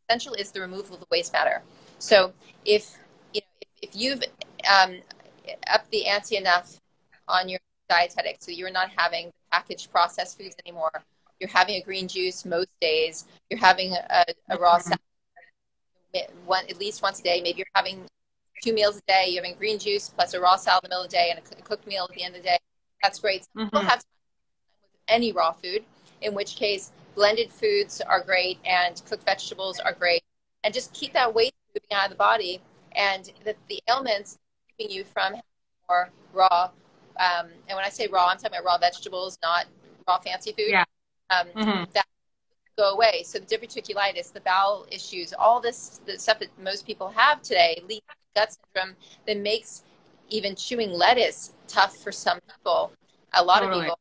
Essential is the removal of the waste matter. So if, you know, if, if you've um, upped the ante enough on your dietetic, so you're not having packaged processed foods anymore, you're having a green juice most days, you're having a, a raw mm-hmm. salad one, at least once a day, maybe you're having two meals a day, you're having green juice plus a raw salad in the middle of the day and a cooked meal at the end of the day. That's great. Some people have any raw food, in which case blended foods are great and cooked vegetables are great. And just keep that waste moving out of the body, and the, the ailments keeping you from having more raw. Um, and when I say raw, I'm talking about raw vegetables, not raw fancy food. Yeah. Um, mm-hmm. That go away. So the diverticulitis, the bowel issues, all this the stuff that most people have today, leaky gut syndrome, that makes even chewing lettuce tough for some people, a lot totally. of people,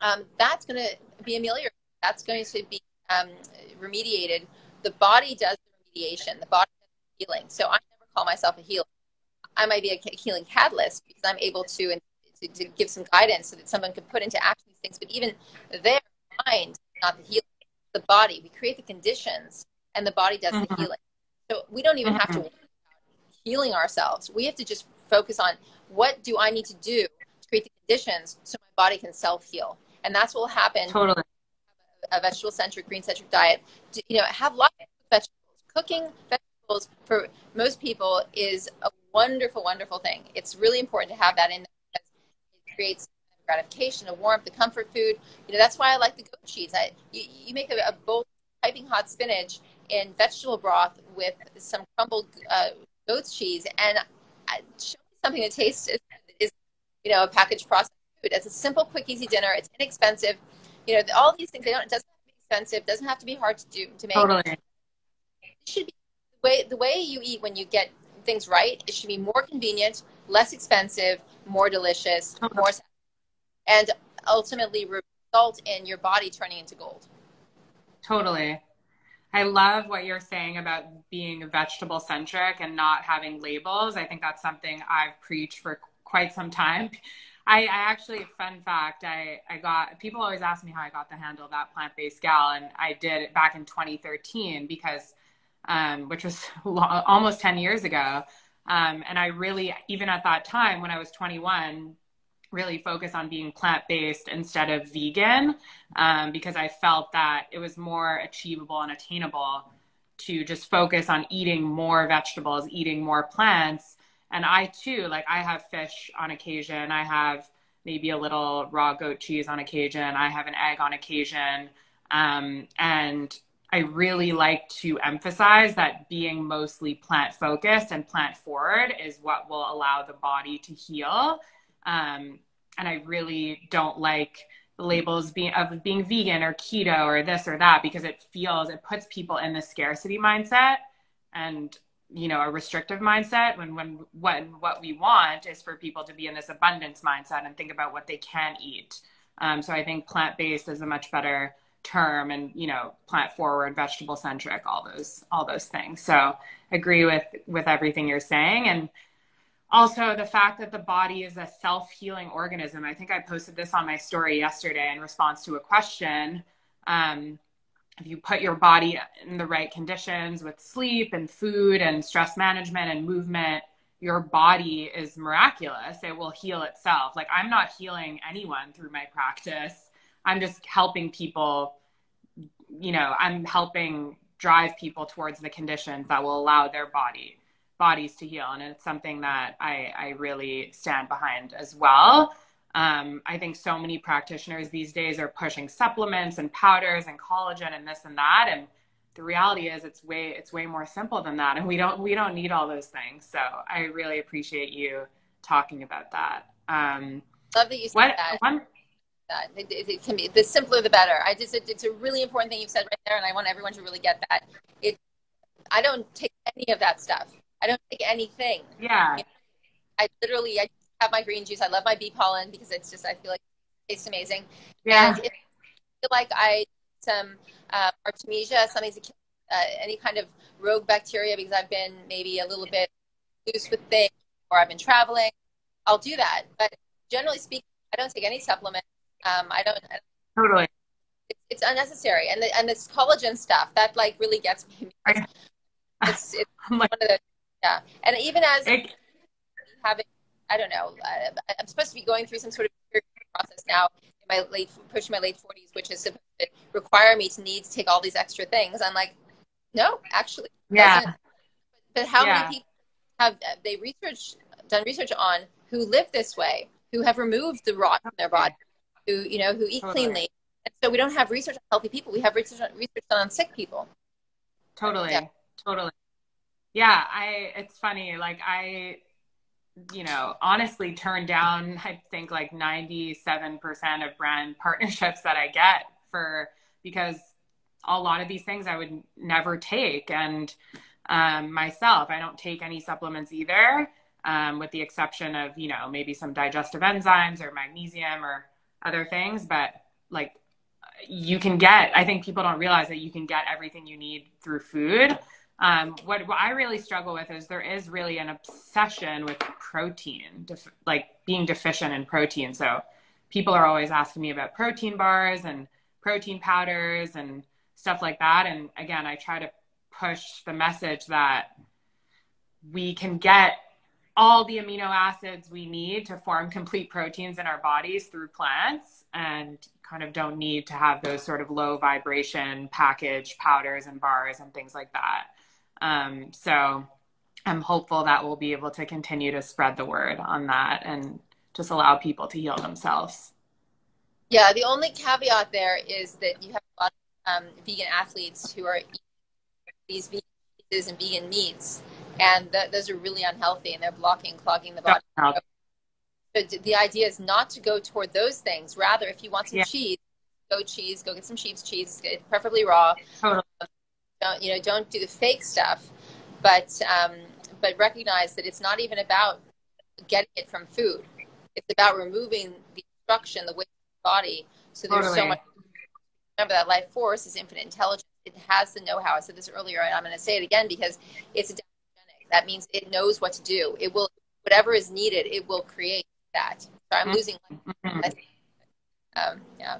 um, that's going to be ameliorated. That's going to be um, remediated. The body does the remediation. The body does the healing. So I never call myself a healer. I might be a healing catalyst because I'm able to, and to, to give some guidance so that someone can put into action these things. But even their mind, not the healing, the body. We create the conditions, and the body does mm-hmm. the healing. So we don't even mm-hmm. have to worry about healing ourselves. We have to just focus on what do I need to do to create the conditions so my body can self-heal. And that's what will happen. Totally. A vegetable-centric, green-centric diet. You know, have lots of vegetables. Cooking vegetables for most people is a wonderful, wonderful thing. It's really important to have that in there because it creates gratification, a warmth, the comfort food. You know, that's why I like the goat cheese. I, you, you make a, a bowl of piping hot spinach in vegetable broth with some crumbled uh, goat's cheese, and I, something that tastes is, you know, a packaged processed food. It's a simple, quick, easy dinner. It's inexpensive. You know, all these things. They don't. It doesn't have to be expensive. Doesn't have to be hard to do to make. Totally. It should be the way the way you eat when you get things right. It should be more convenient, less expensive, more delicious, totally. more, and ultimately result in your body turning into gold. Totally. I love what you're saying about being vegetable centric and not having labels. I think that's something I've preached for quite some time. I, I actually, fun fact, I, I got, people always ask me how I got the handle That Plant-Based Gal, and I did it back in twenty thirteen because, um, which was long, almost ten years ago. Um, and I really, even at that time when I was twenty-one, really focused on being plant-based instead of vegan, um, because I felt that it was more achievable and attainable to just focus on eating more vegetables, eating more plants. And I too, like I have fish on occasion, I have maybe a little raw goat cheese on occasion, I have an egg on occasion. Um, and I really like to emphasize that being mostly plant focused and plant forward is what will allow the body to heal. Um, and I really don't like the labels being, of being vegan or keto or this or that, because it feels, it puts people in the scarcity mindset and, you know, a restrictive mindset when, when, when what we want is for people to be in this abundance mindset and think about what they can eat. Um, so I think plant-based is a much better term, and, you know, plant forward, vegetable centric, all those, all those things. So agree with, with everything you're saying. And also, the fact that the body is a self-healing organism. I think I posted this on my story yesterday in response to a question. Um, if you put your body in the right conditions with sleep and food and stress management and movement, your body is miraculous. It will heal itself. Like, I'm not healing anyone through my practice. I'm just helping people, you know, I'm helping drive people towards the conditions that will allow their body bodies to heal. And it's something that I, I really stand behind as well. Um, I think so many practitioners these days are pushing supplements and powders and collagen and this and that. And the reality is it's way, it's way more simple than that. And we don't, we don't need all those things. So I really appreciate you talking about that. Um, Love that you said what, that. One, that. It, it, it can be, the simpler the better. I just, it, it's a really important thing you've said right there, and I want everyone to really get that. It, I don't take any of that stuff. I don't take anything. Yeah. I literally, I have my green juice. I love my bee pollen because it's just, I feel like it tastes amazing. Yeah. And if I feel like I, some uh, Artemisia, something's uh, any kind of rogue bacteria because I've been maybe a little bit loose with things or I've been traveling, I'll do that. But generally speaking, I don't take any supplement. Um, I don't. I don't totally. It, it's unnecessary. And the, and this collagen stuff, that like really gets me. Right. It's, it's like, one of those, yeah. And even as it, having, I don't know, I, I'm supposed to be going through some sort of process now in my late, pushing my late forties, which is supposed to require me to need to take all these extra things. I'm like, no, actually. Yeah. Doesn't. But how yeah. many people have they research done research on who live this way, who have removed the rot from their body, who, you know, who eat totally. cleanly. And so we don't have research on healthy people. We have research on, research on sick people. Totally. Yeah. Totally. Yeah. I, it's funny. Like I, you know, honestly turn down, I think like ninety-seven percent of brand partnerships that I get for, because a lot of these things I would never take. And, um, myself, I don't take any supplements either. Um, with the exception of, you know, maybe some digestive enzymes or magnesium or other things. But like you can get, I think people don't realize that you can get everything you need through food. Um, what, what I really struggle with is there is really an obsession with protein, def- like being deficient in protein. So people are always asking me about protein bars and protein powders and stuff like that. And again, I try to push the message that we can get all the amino acids we need to form complete proteins in our bodies through plants, and kind of don't need to have those sort of low vibration packaged powders and bars and things like that. Um, so I'm hopeful that we'll be able to continue to spread the word on that and just allow people to heal themselves. Yeah. The only caveat there is that you have a lot of um, vegan athletes who are eating these vegan cheeses and vegan meats. And th those are really unhealthy, and they're blocking, clogging the body. So, so the idea is not to go toward those things. Rather, if you want some yeah. cheese, go cheese, go get some sheep's cheese, preferably raw. Totally. Um, don't, you know, don't do the fake stuff, but, um, but recognize that it's not even about getting it from food. It's about removing the obstruction, the weight of the body. So there's totally. so much. Remember that life force is infinite intelligence. It has the know-how. I said this earlier, and I'm going to say it again because it's a that means it knows what to do. It will, whatever is needed, it will create that. So I'm losing. Life. Um, yeah.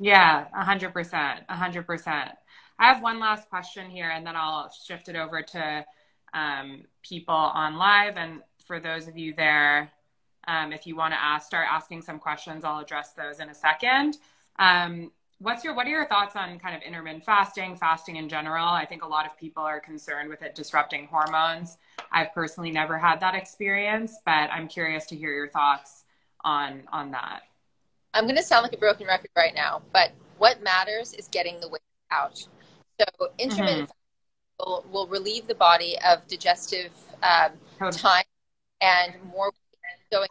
Yeah. A hundred percent. A hundred percent. I have one last question here, and then I'll shift it over to um, people on live. And for those of you there, um, if you want to ask, start asking some questions, I'll address those in a second. Um, What's your, what are your thoughts on kind of intermittent fasting, fasting in general? I think a lot of people are concerned with it disrupting hormones. I've personally never had that experience, but I'm curious to hear your thoughts on, on that. I'm going to sound like a broken record right now, but what matters is getting the weight out. So intermittent mm-hmm. fasting will, will relieve the body of digestive um, totally. time and more going,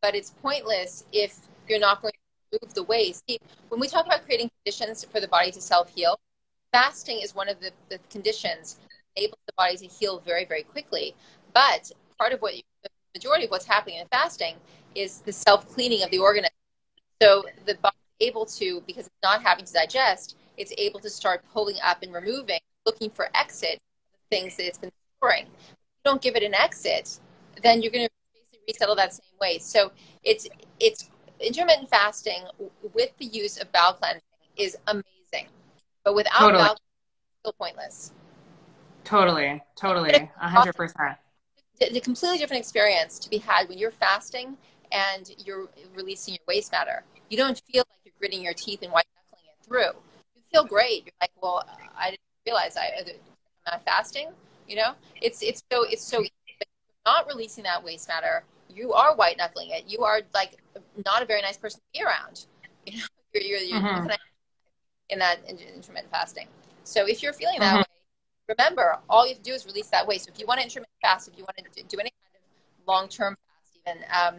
but it's pointless if you're not going to move the waste. See, when we talk about creating conditions for the body to self-heal, fasting is one of the, the conditions that enables the body to heal very, very quickly. But part of what you, the majority of what's happening in fasting is the self-cleaning of the organism. So the body is able to, because it's not having to digest, it's able to start pulling up and removing, looking for exit things that it's been storing. If you don't give it an exit, then you're going to basically resettle that same way. So it's it's intermittent fasting with the use of bowel cleansing is amazing, but without totally. bowel cleansing, it's still pointless. Totally, totally, one hundred percent. It's a completely different experience to be had when you're fasting and you're releasing your waste matter. You don't feel like you're gritting your teeth and white knuckling it through. You feel great. You're like, well, I didn't realize I, I'm not fasting. You know, it's it's so it's so easy. But you're not releasing that waste matter. You are white knuckling it. You are like not a very nice person to be around. You know, you're, you're, you're mm-hmm. in that intermittent fasting. So if you're feeling that mm-hmm. way, remember all you have to do is release that waste. So if you want to intermittent fast, if you want to do any kind of long-term fast, even um,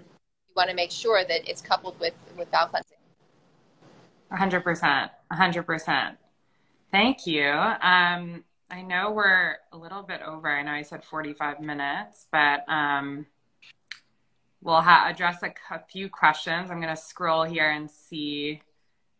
you you want to make sure that it's coupled with, with bowel cleansing. one hundred percent. one hundred percent. Thank you. Um, I know we're a little bit over. I know I said forty-five minutes, but um, we'll ha address a, a few questions. I'm going to scroll here and see.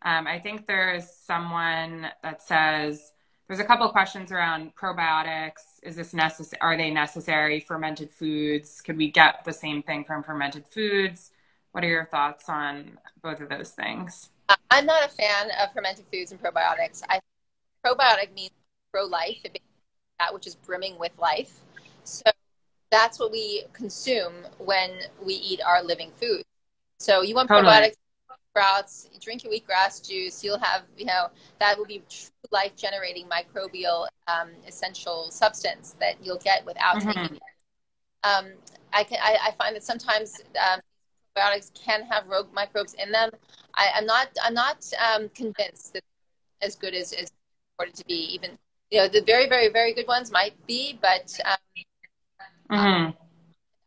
Um, I think there's someone that says, there's a couple of questions around probiotics. Is this necessary? Are they necessary? Fermented foods? Could we get the same thing from fermented foods? What are your thoughts on both of those things? I'm not a fan of fermented foods and probiotics. I probiotic means pro-life, that which is brimming with life. So that's what we consume when we eat our living food. So you want totally. probiotics. Sprouts, drink your wheatgrass juice, you'll have, you know, that will be true life-generating microbial um, essential substance that you'll get without mm-hmm. taking it. Um, I, can, I, I find that sometimes um, probiotics can have rogue microbes in them. I, I'm not, I'm not um, convinced that they're as good as it's reported to be. Even, you know, the very, very, very good ones might be, but um, mm-hmm. um,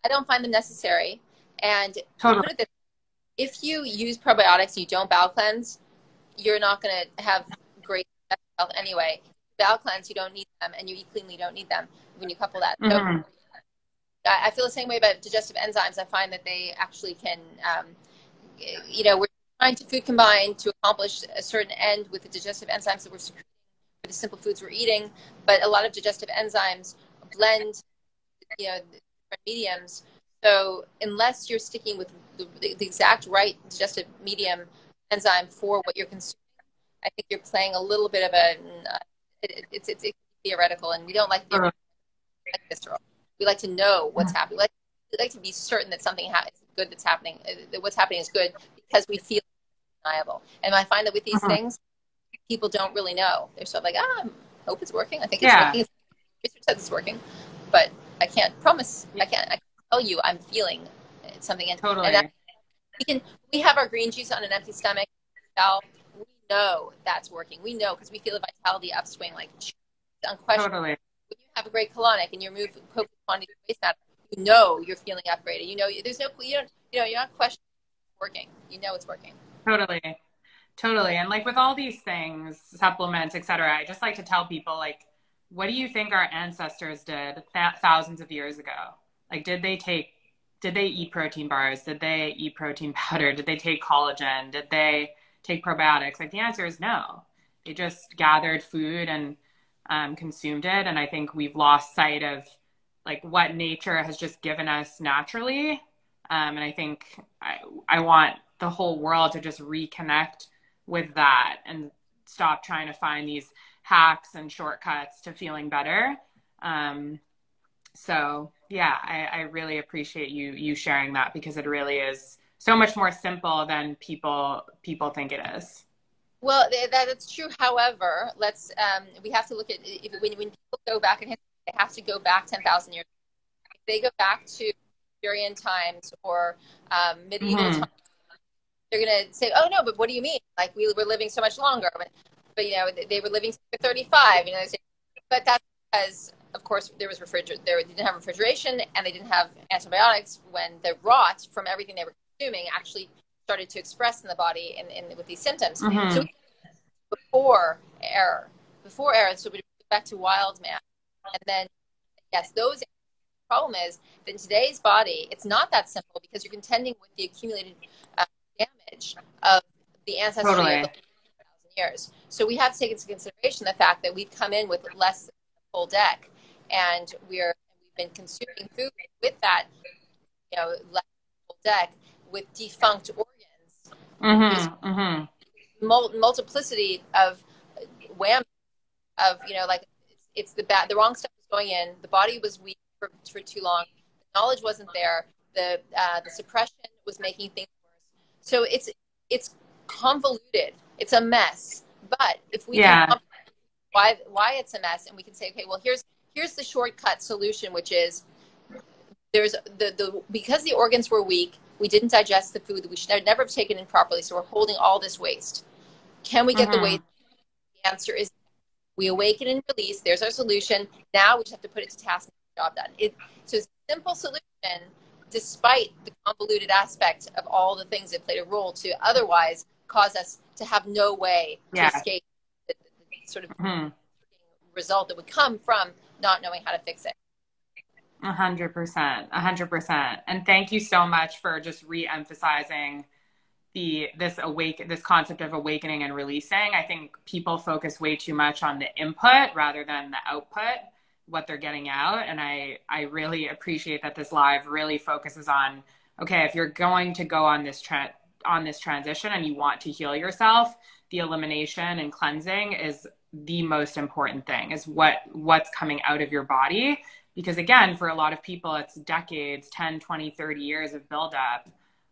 I don't find them necessary. And totally. If you use probiotics, you don't bowel cleanse, you're not going to have great health anyway. Bowel cleanse, you don't need them, and you eat cleanly, you don't need them when you couple that. Mm-hmm. So, I feel the same way about digestive enzymes. I find that they actually can, um, you know, we're trying to food combine to accomplish a certain end with the digestive enzymes that we're secreting, the simple foods we're eating, but a lot of digestive enzymes blend, you know, different mediums. So unless you're sticking with the, the exact right digestive medium enzyme for what you're consuming, I think you're playing a little bit of a, it, it's, it's, it's theoretical, and we don't like theoretical. We like visceral. We like to know what's happening. We like, we like to be certain that something ha good that's happening, that what's happening is good, because we feel undeniable. And I find that with these uh-huh. things, people don't really know. They're sort of like, ah, oh, I hope it's working. I think it's yeah. working. Research says it's working, but I can't promise. I can't. I can't tell you I'm feeling something. And, totally. And that, we, can, we have our green juice on an empty stomach. Now, we know that's working. We know because we feel the vitality upswing, like unquestionable. Totally. When you have a great colonic and you remove copious quantities of waste matter, you know you're feeling upgraded. You know there's no you don't you know you're not questioning it's working. You know it's working. Totally, totally. And like with all these things, supplements, et cetera. I just like to tell people, like, what do you think our ancestors did th thousands of years ago? Like, did they take, did they eat protein bars? Did they eat protein powder? Did they take collagen? Did they take probiotics? Like, the answer is no. They just gathered food and um, consumed it. And I think we've lost sight of, like, what nature has just given us naturally. Um, and I think I, I want the whole world to just reconnect with that and stop trying to find these hacks and shortcuts to feeling better. Um, so... Yeah, I, I really appreciate you you sharing that, because it really is so much more simple than people people think it is. Well, that it's true. However, let's um, we have to look at if, when when people go back in history, they have to go back ten thousand years. If they go back to Aryan times or um, medieval mm-hmm. times, they're gonna say, "Oh no, but what do you mean? Like, we were living so much longer." But, but you know, they were living for thirty-five. You know, they say, but that's because, of course, there was refriger- there, they didn't have refrigeration, and they didn't have antibiotics. When the rot from everything they were consuming actually started to express in the body and, and with these symptoms. Mm-hmm. So before error, before error, so we go back to wild man. And then, yes, those, the problem is that in today's body, it's not that simple, because you're contending with the accumulated uh, damage of the ancestry totally. Of the thousand years. So we have to take into consideration the fact that we've come in with less full deck. And we're we've been consuming food with that, you know, left deck with defunct organs, mm-hmm, mm-hmm. mul multiplicity of wham, of you know, like it's, it's the bad, the wrong stuff was going in. The body was weak for, for too long. The knowledge wasn't there. The uh, the suppression was making things worse. So it's it's convoluted. It's a mess. But if we yeah. can why why it's a mess, and we can say, okay, well, here's Here's the shortcut solution, which is there's the, the because the organs were weak, we didn't digest the food that we should never have taken in properly, so we're holding all this waste. Can we get mm-hmm. the waste? The answer is we awaken and release. There's our solution. Now we just have to put it to task and get the job done. It, so it's a simple solution, despite the convoluted aspect of all the things that played a role to otherwise cause us to have no way yeah. to escape the, the sort of mm-hmm. result that would come from not knowing how to fix it. A hundred percent, a hundred percent. And thank you so much for just re-emphasizing the, this awake, this concept of awakening and releasing. I think people focus way too much on the input rather than the output, what they're getting out. And I, I really appreciate that this live really focuses on, okay, if you're going to go on this tra- on this transition and you want to heal yourself, the elimination and cleansing is the most important thing, is what, what's coming out of your body. Because again, for a lot of people, it's decades, ten, twenty, thirty years of buildup,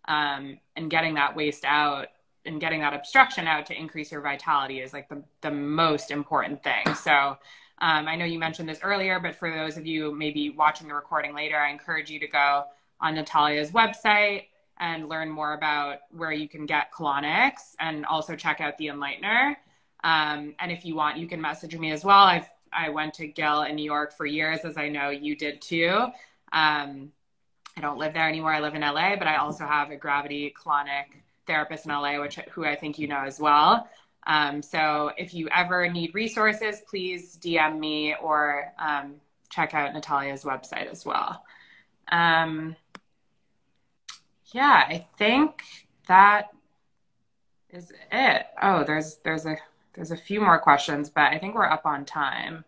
um, and getting that waste out and getting that obstruction out to increase your vitality is like the, the most important thing. So um, I know you mentioned this earlier, but for those of you maybe watching the recording later, I encourage you to go on Natalia's website and learn more about where you can get colonics, and also check out the Enlightener. Um, and if you want, you can message me as well. I've I went to Gil in New York for years, as I know you did too. Um, I don't live there anymore. I live in L A, but I also have a gravity colonic therapist in L A, which who I think you know as well. Um, so if you ever need resources, please D M me or um, check out Natalia's website as well. Um, yeah, I think that is it. Oh, there's there's a... There's a few more questions, but I think we're up on time.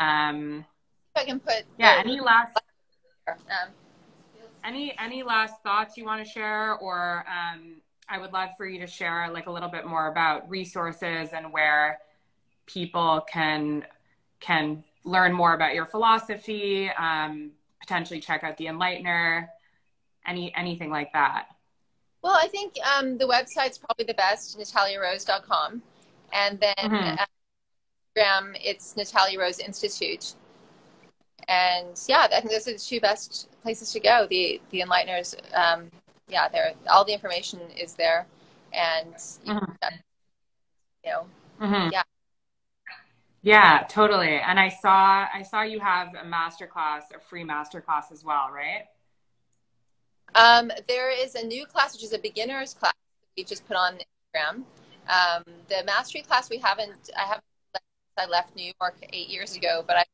Um, if I can put yeah. Any last um, any any last thoughts you want to share, or um, I would love for you to share like a little bit more about resources and where people can can learn more about your philosophy, um, potentially check out the Enlightener, any anything like that. Well, I think um, the website's probably the best, natalia rose dot com. And then mm-hmm. Instagram, it's Natalia Rose Institute. And yeah, I think those are the two best places to go. The the Enlighteners, um, yeah, there all the information is there, and you mm-hmm. can, you know, mm-hmm. yeah, yeah, totally. And I saw I saw you have a masterclass, a free masterclass as well, right? Um, there is a new class, which is a beginner's class that we just put on Instagram. Um, the mastery class we haven't, I haven't, I left New York eight years ago, but I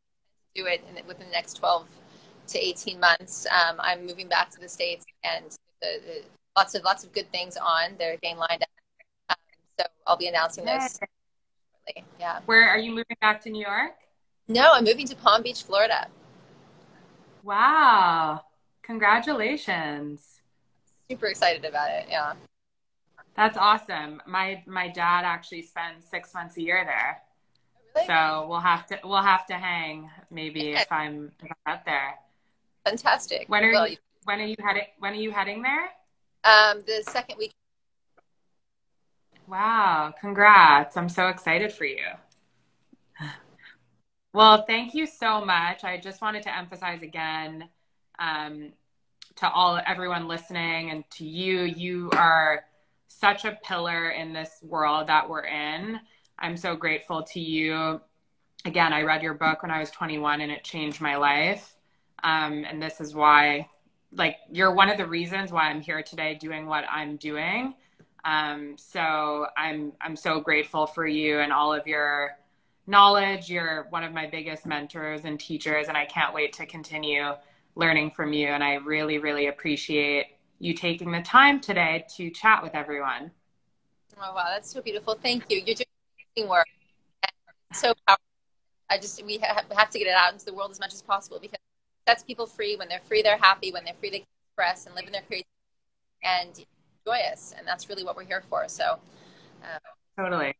do it in, within the next twelve to eighteen months. Um, I'm moving back to the States, and the, the, lots of, lots of good things on. They're getting lined up. Um, so I'll be announcing those. Yeah. Where are you moving back to New York? No, I'm moving to Palm Beach, Florida. Wow. Congratulations. Super excited about it. Yeah. That's awesome. My my dad actually spends six months a year there, really? So we'll have to we'll have to hang maybe yeah. if I'm up there. Fantastic. When are well, you when are you heading when are you heading there? Um, the second week. Wow! Congrats! I'm so excited for you. Well, thank you so much. I just wanted to emphasize again um, to all everyone listening, and to you, you are such a pillar in this world that we're in. I'm so grateful to you. Again, I read your book when I was twenty-one and it changed my life. Um, and this is why, like, you're one of the reasons why I'm here today doing what I'm doing. Um, so I'm, I'm so grateful for you and all of your knowledge. You're one of my biggest mentors and teachers, and I can't wait to continue learning from you. And I really, really appreciate you taking the time today to chat with everyone. Oh, wow. That's so beautiful. Thank you. You're doing amazing work. And so powerful. I just, we ha- have to get it out into the world as much as possible, because that's people free. When they're free, they're happy. When they're free, they can express and live in their creativity and joyous. And that's really what we're here for. So. Um, totally.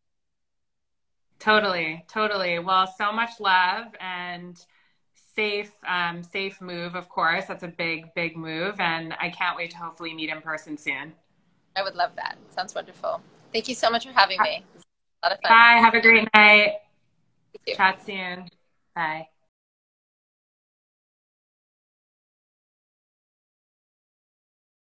Totally. Totally. Well, so much love and Safe, um, safe move, of course. That's a big, big move. And I can't wait to hopefully meet in person soon. I would love that. Sounds wonderful. Thank you so much for having me. It was a lot of fun. Bye. Have a great night. Chat soon. Bye.